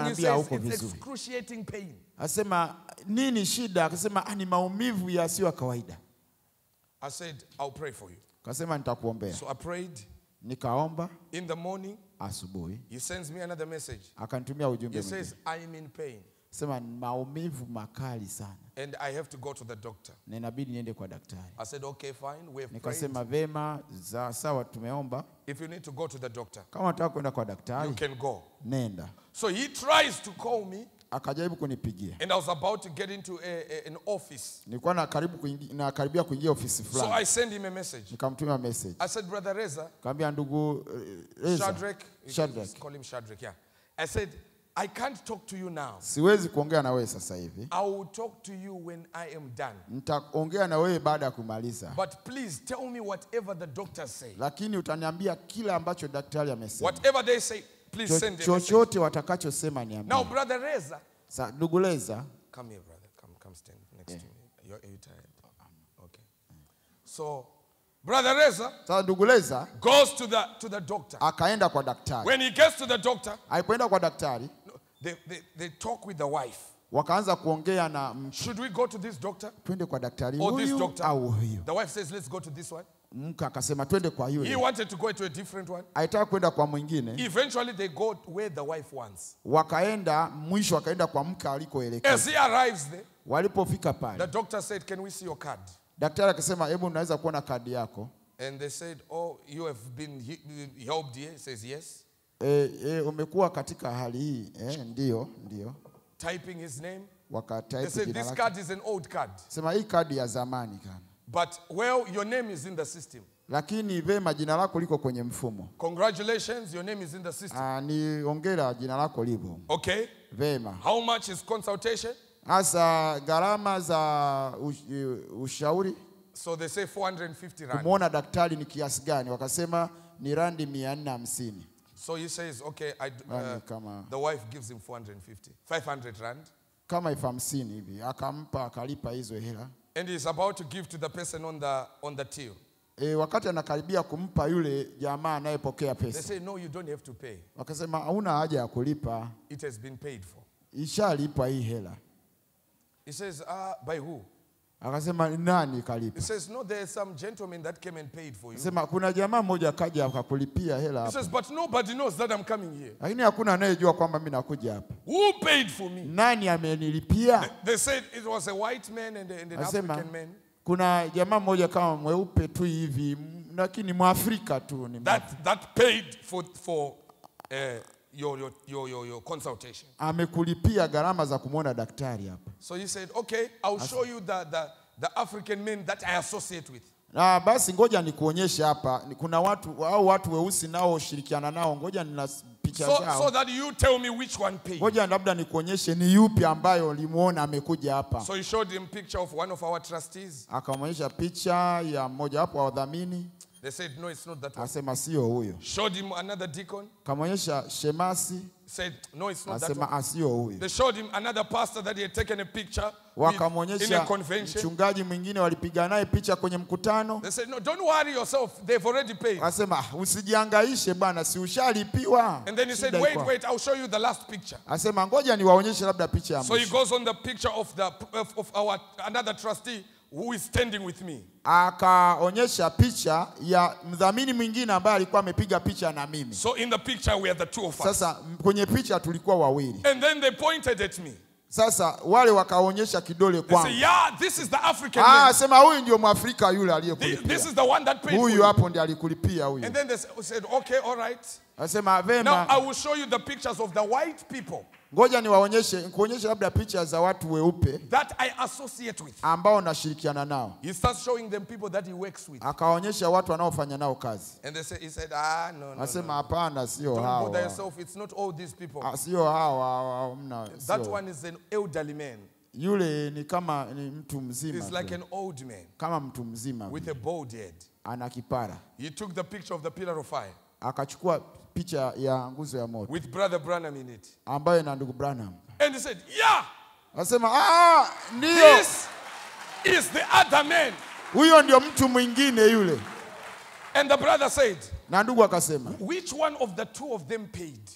He says, it's excruciating pain. I said, I'll pray for you. So I prayed. In the morning, he sends me another message. He says, I am in pain. And I have to go to the doctor. I said, okay, fine. We have prayed. If you need to go to the doctor, you can go. So he tries to call me. And I was about to get into a, a, an office. So I sent him a message. I said, Brother Reza, Shadrach, Shadrach. Call him Shadrach, yeah. I said, I can't talk to you now. I will talk to you when I am done. But please tell me whatever the doctors say. Whatever they say. Please send it. Now, Brother Reza. Ndugu Reza. Come here, brother. Come, come stand next yeah. to me. You're, are you tired? Okay. So, Brother Reza goes to the, to the doctor. When he gets to the doctor, they, they, they talk with the wife. Should we go to this doctor? Or this doctor? The wife says, let's go to this one. He wanted to go to a different one. Eventually, they go where the wife wants. As he arrives there, the doctor said, can we see your card? And they said, oh, you have been helped here? He says, yes. Typing his name. They said, this card is an old card. But, well, your name is in the system. Congratulations, your name is in the system. Okay. How much is consultation? So they say four hundred fifty rand. So he says, okay, I, uh, the wife gives him four hundred fifty. five hundred rand. And he's about to give to the person on the, on the till. They say, no, you don't have to pay. It has been paid for. He says, ah, by who? He says, no, there's some gentleman that came and paid for you. He says, but nobody knows that I'm coming here. Who paid for me? They, they said it was a white man and, and an African man. That, that paid for, for uh, your, your, your, your consultation. So he said, okay, I'll show you the, the, the African men that I associate with. So, so that you tell me which one paid. So he showed him a picture of one of our trustees. They said, no, it's not that one. Showed him another deacon. Said, no, it's not that one. They showed him another pastor that he had taken a picture with, in a convention. They said, no, don't worry yourself. They've already paid. And then he said, wait, wait, I'll show you the last picture. So he goes on the picture of, the, of, of our, another trustee who is standing with me. Akaonyesha picha ya mdhamini mwingine ambaye alikuwa amepiga picha na mimi. So in the picture we are the two of us. Sasa kwenye picha tulikuwa wawili. And then they pointed at me. Sasa wale wakaonyesha kidole kwangu. They say, yeah, this is the African. Ah, sema huyu ndio Mwafrika yule aliyekulipia. This is the one that paid. Huyu hapo ndiye alikulipia huyu. And then they said, okay, all right. Asema vema. Now I will show you the pictures of the white people. Ngoja niwaonyeshe, nikuonyeshe labda picha za watu weupe that I associate with. Ambao nashirikiana nao. He starts showing them people that he works with. Akaonyesha watu wanaofanya nao kazi. And they say, he said, ah, no, no. Asema hapana, sio hao. Don't bother yourself, it's not all these people. Sio hao, mna. That one is an elderly man. Yule ni kama ni mtu mzima. He's like an old man. Kama mtu mzima. With a bald head. Ana kipara. He took the picture of the pillar of fire. Akachukua picha ya nguzo ya moto. With Brother Branham in it. Ambaye na ndugu Branham. And he said, yeah. Anasema, ah, ndio. This is the other man. Huyo ndio mtu mwingine yule. And the brother said, na ndugu akasema, which one of the two of them paid?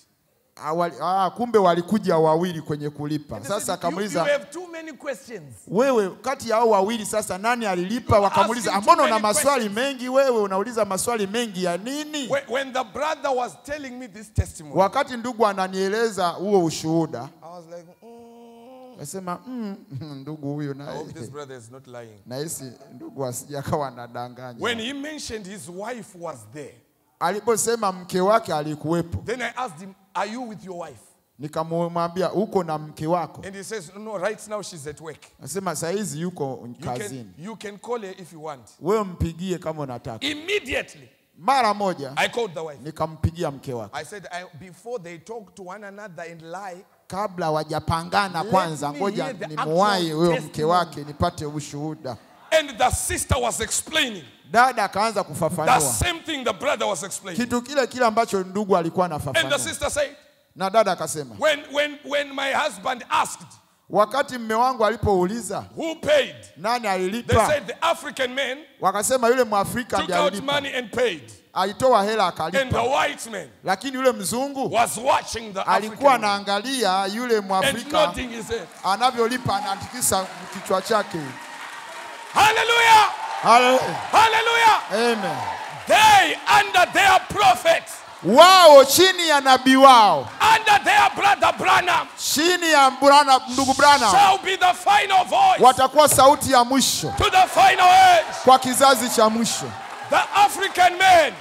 Awali, ah, kumbe walikuja wawili kwenye kulipa. Sasa akamuliza, you have too many questions. Wewe kati ya hao wawili sasa nani alilipa? Wakamuliza, mbona una maswali mengi wewe? Unauliza maswali mengi ya nini? When, when the brother was telling me this testimony. Wakati ndugu ananieleza huo ushuhuda. I was like, mm. Nasema, mm, ndugu huyo na. I hope this brother is not lying. Na hisi ndugu asijakawa anadanganya. When he mentioned his wife was there. Aliposema mke wake alikuwepo. Then I asked him, are you with your wife? Nikamwambia uko na mke wako. And he says, no, right now she's at work. Anasema saizi yuko kazini. You can call her if you want. Wewe mpigie kama unataka. Immediately. Mara moja. I called the wife. Nikampigia mke wako. I said, I, before they talk to one another and lie. Kabla wajapangana kwanza ngoja nimwahi huyo mke wake nipate ushuhuda. And the sister was explaining. Dada akaanza kufafanua. The same thing the brother was explaining. Kitu kile kile ambacho ndugu alikuwa anafafanua. And the sister said. Na dada akasema. When when when my husband asked. Wakati mume wangu alipouliza. Who paid? Nani alilipa? They said the African man. Wakasema yule Mwafrika ndiye alilipa. Took out money and paid. Alitoa hela akalipa. And the white man. Lakini yule mzungu was watching the African. Alikuwa anaangalia yule Mwafrika anavyolipa na tikisa kichwa chake. Hallelujah! Hallelujah! Amen. They under their prophets. Wao chini ya nabii wao. Under their brother Branham. Chini ya Branham ndugu Branham. Shall be the final voice. Watakuwa sauti ya mwisho. To the final age. Kwa kizazi cha mwisho. The African man.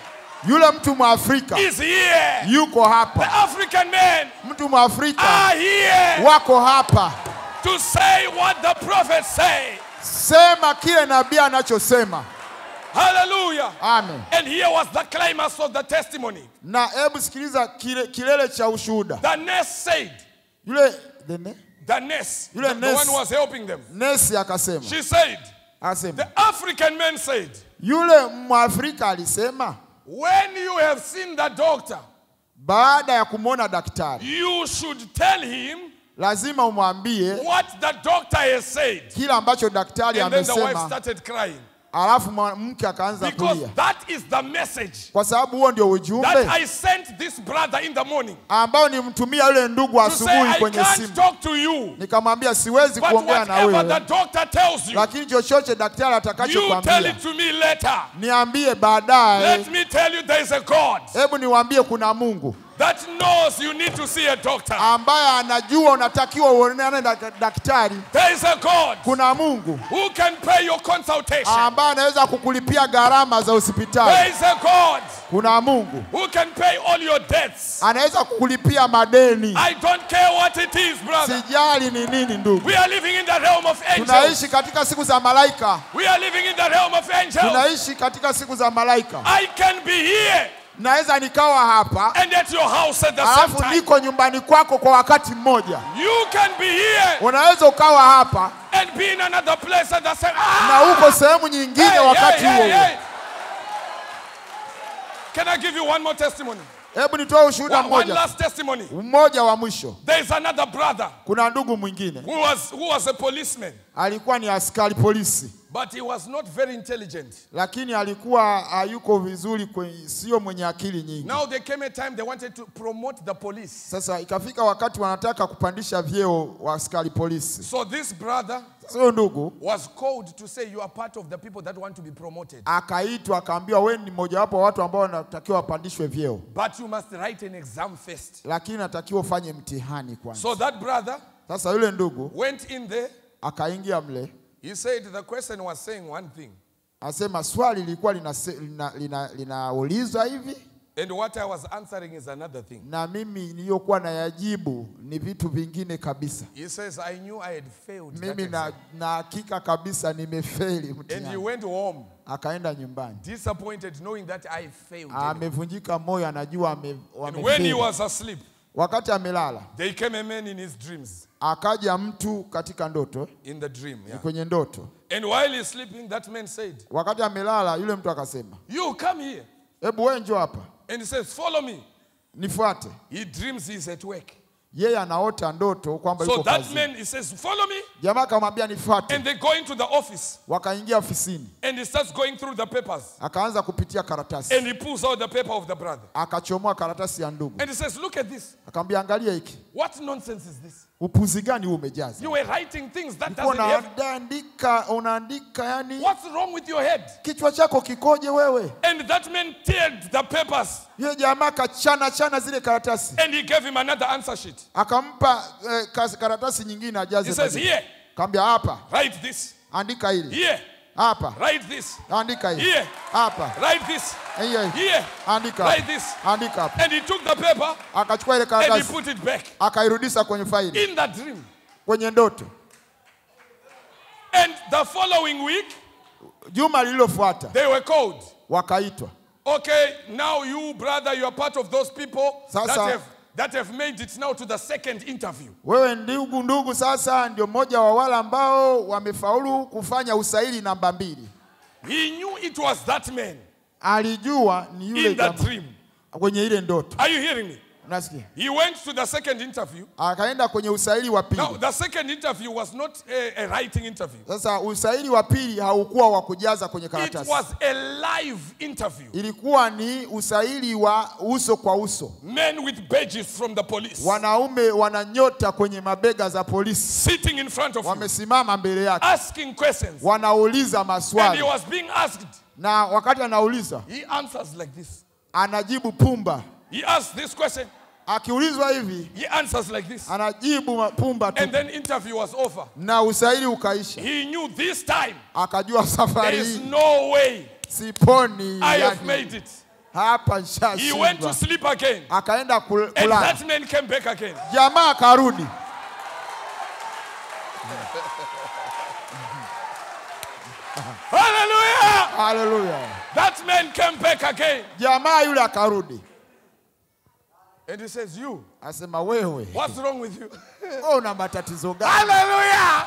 Yule mtu Mwafrika is here. Yuko hapa. The African man. Mtu Mwafrika are here. Wako hapa. To say what the prophets say. Sema kile nabii anachosema. Hallelujah. Amen. And here was the climax of the testimony. Na hebu sikiliza kilele cha ushuhuda. The nurse said. Yule the nurse. The nurse. The one who was helping them. Nurse akasema. She said. Asema. The African man said. Yule Mwafrika alisema. When you have seen the doctor. Baada ya kumwona daktari. You should tell him. Lazima umwambie what the doctor has said. Kila ambacho daktari amesema. And then the wife started crying. Alafu mke akaanza kulia. Because that is the message. Kwa sababu huo ndio ujumbe. That I sent this brother in the morning. Ambao nimtumia yule ndugu asubuhi kwenye simu. To say I can't talk to you. Nikamwambia siwezi kuongea na wewe. But whatever the doctor tells you. Lakini chochote daktari atakachokuambia. You tell it to me later. Niambie baadaye. Let me tell you there is a God. Hebu niwaambie kuna Mungu. That knows you need to see a doctor. Ambaye anajua unatakiwa uonane na daktari. There is a God. Kuna Mungu. Who can pay your consultation? Ambaye anaweza kukulipia gharama za hospitali. There is a God. Kuna Mungu. Who can pay all your debts? Anaweza kukulipia madeni. I don't care what it is, brother. Sijali ni nini ndugu. We are living in the realm of angels. Tunaishi katika siku za malaika. We are living in the realm of angels. Tunaishi katika siku za malaika. I can be here. Naweza nikawa hapa. And at your house at the same time. Alafu niko nyumbani kwako kwa wakati mmoja. You can be here. Unaweza ukawa hapa. And be in another place at the same time. Na uko sehemu nyingine hey, wakati huo. Hey, hey, hey. Can I give you one more testimony? Hebu nitoe ushuhuda mmoja. One last testimony. Mmoja wa mwisho. There is another brother. Kuna ndugu mwingine. Who was who was a policeman. Alikuwa ni askari polisi. But he was not very intelligent. Lakini alikuwa hayuko vizuri, sio mwenye akili nyingi. Now there came a time they wanted to promote the police. Sasa ikafika wakati wanataka kupandisha vyeo wa askari polisi. So this brother was called to say you are part of the people that want to be promoted. Akaitwa akaambiwa wewe ni mmoja wapo watu ambao wanatakiwa wapandishwe vyeo. But you must write an exam first. Lakini natakiwa ufanye mtihani kwanza. So that brother, sasa yule ndugu, went in there, akaingia mle. He said the question was saying one thing. Asema swali lilikuwa lina linaulizwa hivi. And what I was answering is another thing. Na mimi niliyokuwa nayajibu ni vitu vingine kabisa. He says I knew I had failed. Mimi na na hakika kabisa nimefeli mtihani. And he went home. Akaenda nyumbani. Disappointed knowing that I failed. Amevunjika moyo anajua amefeli. And when he was asleep, wakati amelala, there came a man in his dreams. Akaja mtu katika ndoto. In the dream, yeah. Kwenye ndoto. And while he sleeping, that man said, wakati amelala, yule mtu akasema, you come here. Ebu wewe njoo hapa. And he says, follow me. Nifuate. He dreams he's at work. Yeye anaota ndoto kwamba yuko kazini. So that man, he says, follow me. Jamaa akamwambia nifuate. And they go into the office. Wakaingia ofisini. And he starts going through the papers. Akaanza kupitia karatasi. And he pulls out the paper of the brother. Akachomoa karatasi ya ndugu. And he says, look at this. Akamwambia angalia hiki. What nonsense is this? Upuzi gani umejaza? You were writing things that doesn't have. Unaandika yani. What's wrong with your head? Kichwa chako kikoje wewe? And that man teared the papers. Yeye jamaa kachana chana zile karatasi. And he gave him another answer sheet. Akampa karatasi nyingine ajaze. He says here. Kambia hapa. Write this. Andika hili. Here. Hapa. Write this. Andika hili. Here. Hapa. Write this. Here. Here. Andika. Write this. Andika. And he took the paper. Akachukua ile karatasi. And he put it back. Akairudisha kwenye faili. In the dream. Kwenye ndoto. And the following week, juma lililofuata, they were called. Wakaitwa. Okay, now you brother, you are part of those people that have that have made it now to the second interview. Wewe ndugu ndugu sasa ndio mmoja wa wale ambao wamefaulu kufanya usaili namba mbili. He knew it was that man. Alijua ni yule jamaa. In the dream. Kwenye ile ndoto. Are you hearing me? Unasikia? He went to the second interview. Akaenda kwenye usaili wa pili. Now the second interview was not a, a writing interview. Sasa usaili wa pili haukuwa wa kujaza kwenye karatasi. It was a live interview. Ilikuwa ni usaili wa uso kwa uso. Men with badges from the police. Wanaume wananyota kwenye mabega za polisi. Sitting in front of him. Wamesimama mbele yake. Asking questions. Wanauliza maswali. And he was being asked. Na wakati anauliza, he answers like this. Anajibu pumba. He asked this question. Akiulizwa hivi, he answers like this. Anajibu pumba tu. And then interview was over. Na usaili ukaisha. He knew this time. Akajua safari. There is no way. Siponi. I have made it. Hapa nishashinda. He went to sleep again. Akaenda kulala. And that man came back again. Jamaa akarudi. Hallelujah. Hallelujah. That man came back again. Jamaa yule akarudi. And he says, you. Asema wewe. What's wrong with you? Oh, na matatizo gani? Hallelujah!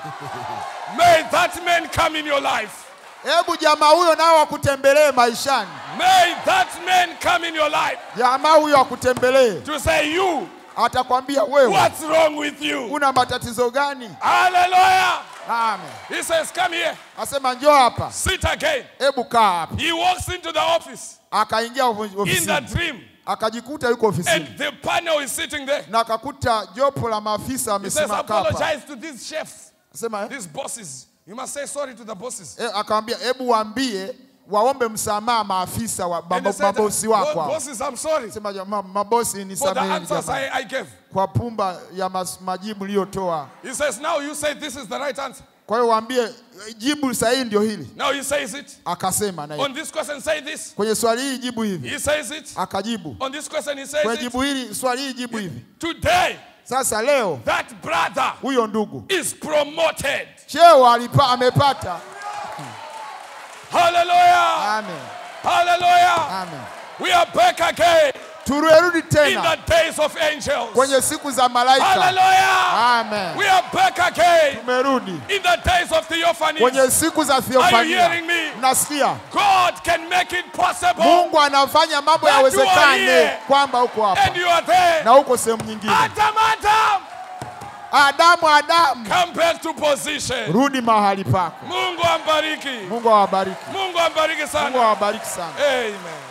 May that man come in your life. Hebu jamaa huyo nao akutembelee maishani. May that man come in your life. Jamaa huyo akutembelee. To say you. Atakwambia wewe. What's wrong with you? Una matatizo gani? Hallelujah! Amen. He says, come here. Asema njoo hapa. Sit again. Hebu kaa hapa. He walks into the office. Akaingia ofisini. In the dream. Akajikuta yuko ofisini. And the panel is sitting there. Na akakuta jopo la maafisa amesimama hapa. He says, apologize to these chefs. Asema, eh? These bosses. You must say sorry to the bosses. Eh, akaambia hebu waambie waombe msamaha maafisa wa mabosi wako. Bosses, I'm sorry. Asema jamaa mabosi nisamehe. For the answers I, I gave. Kwa pumba ya majibu niliyotoa. He says now you say this is the right answer. Kwa hiyo waambie jibu sahihi ndio hili. Now he says it. Akasema naye. On this question say this. Kwenye swali hili jibu hivi. He says it. Akajibu. On this question he says it. Kwenye jibu hili swali hili jibu hivi. Today. Sasa leo. That brother. Huyo ndugu. Is promoted. Cheo alipa amepata. Hallelujah. Amen. Hallelujah. Amen. We are back again. Turudi tena. In the days of angels. Kwenye siku za malaika. Hallelujah. Amen. We are back again. Tumerudi. In the days of theophanies. Kwenye siku za theophania. Are you hearing me? Nasikia. God can make it possible. Mungu anafanya mambo yawezekane kwamba uko hapa. And you are there. Na uko sehemu nyingine. Adam Adam. Adam Adam. Come back to position. Rudi mahali pako. Mungu ambariki. Mungu awabariki. Mungu ambariki sana. Mungu awabariki sana. Amen.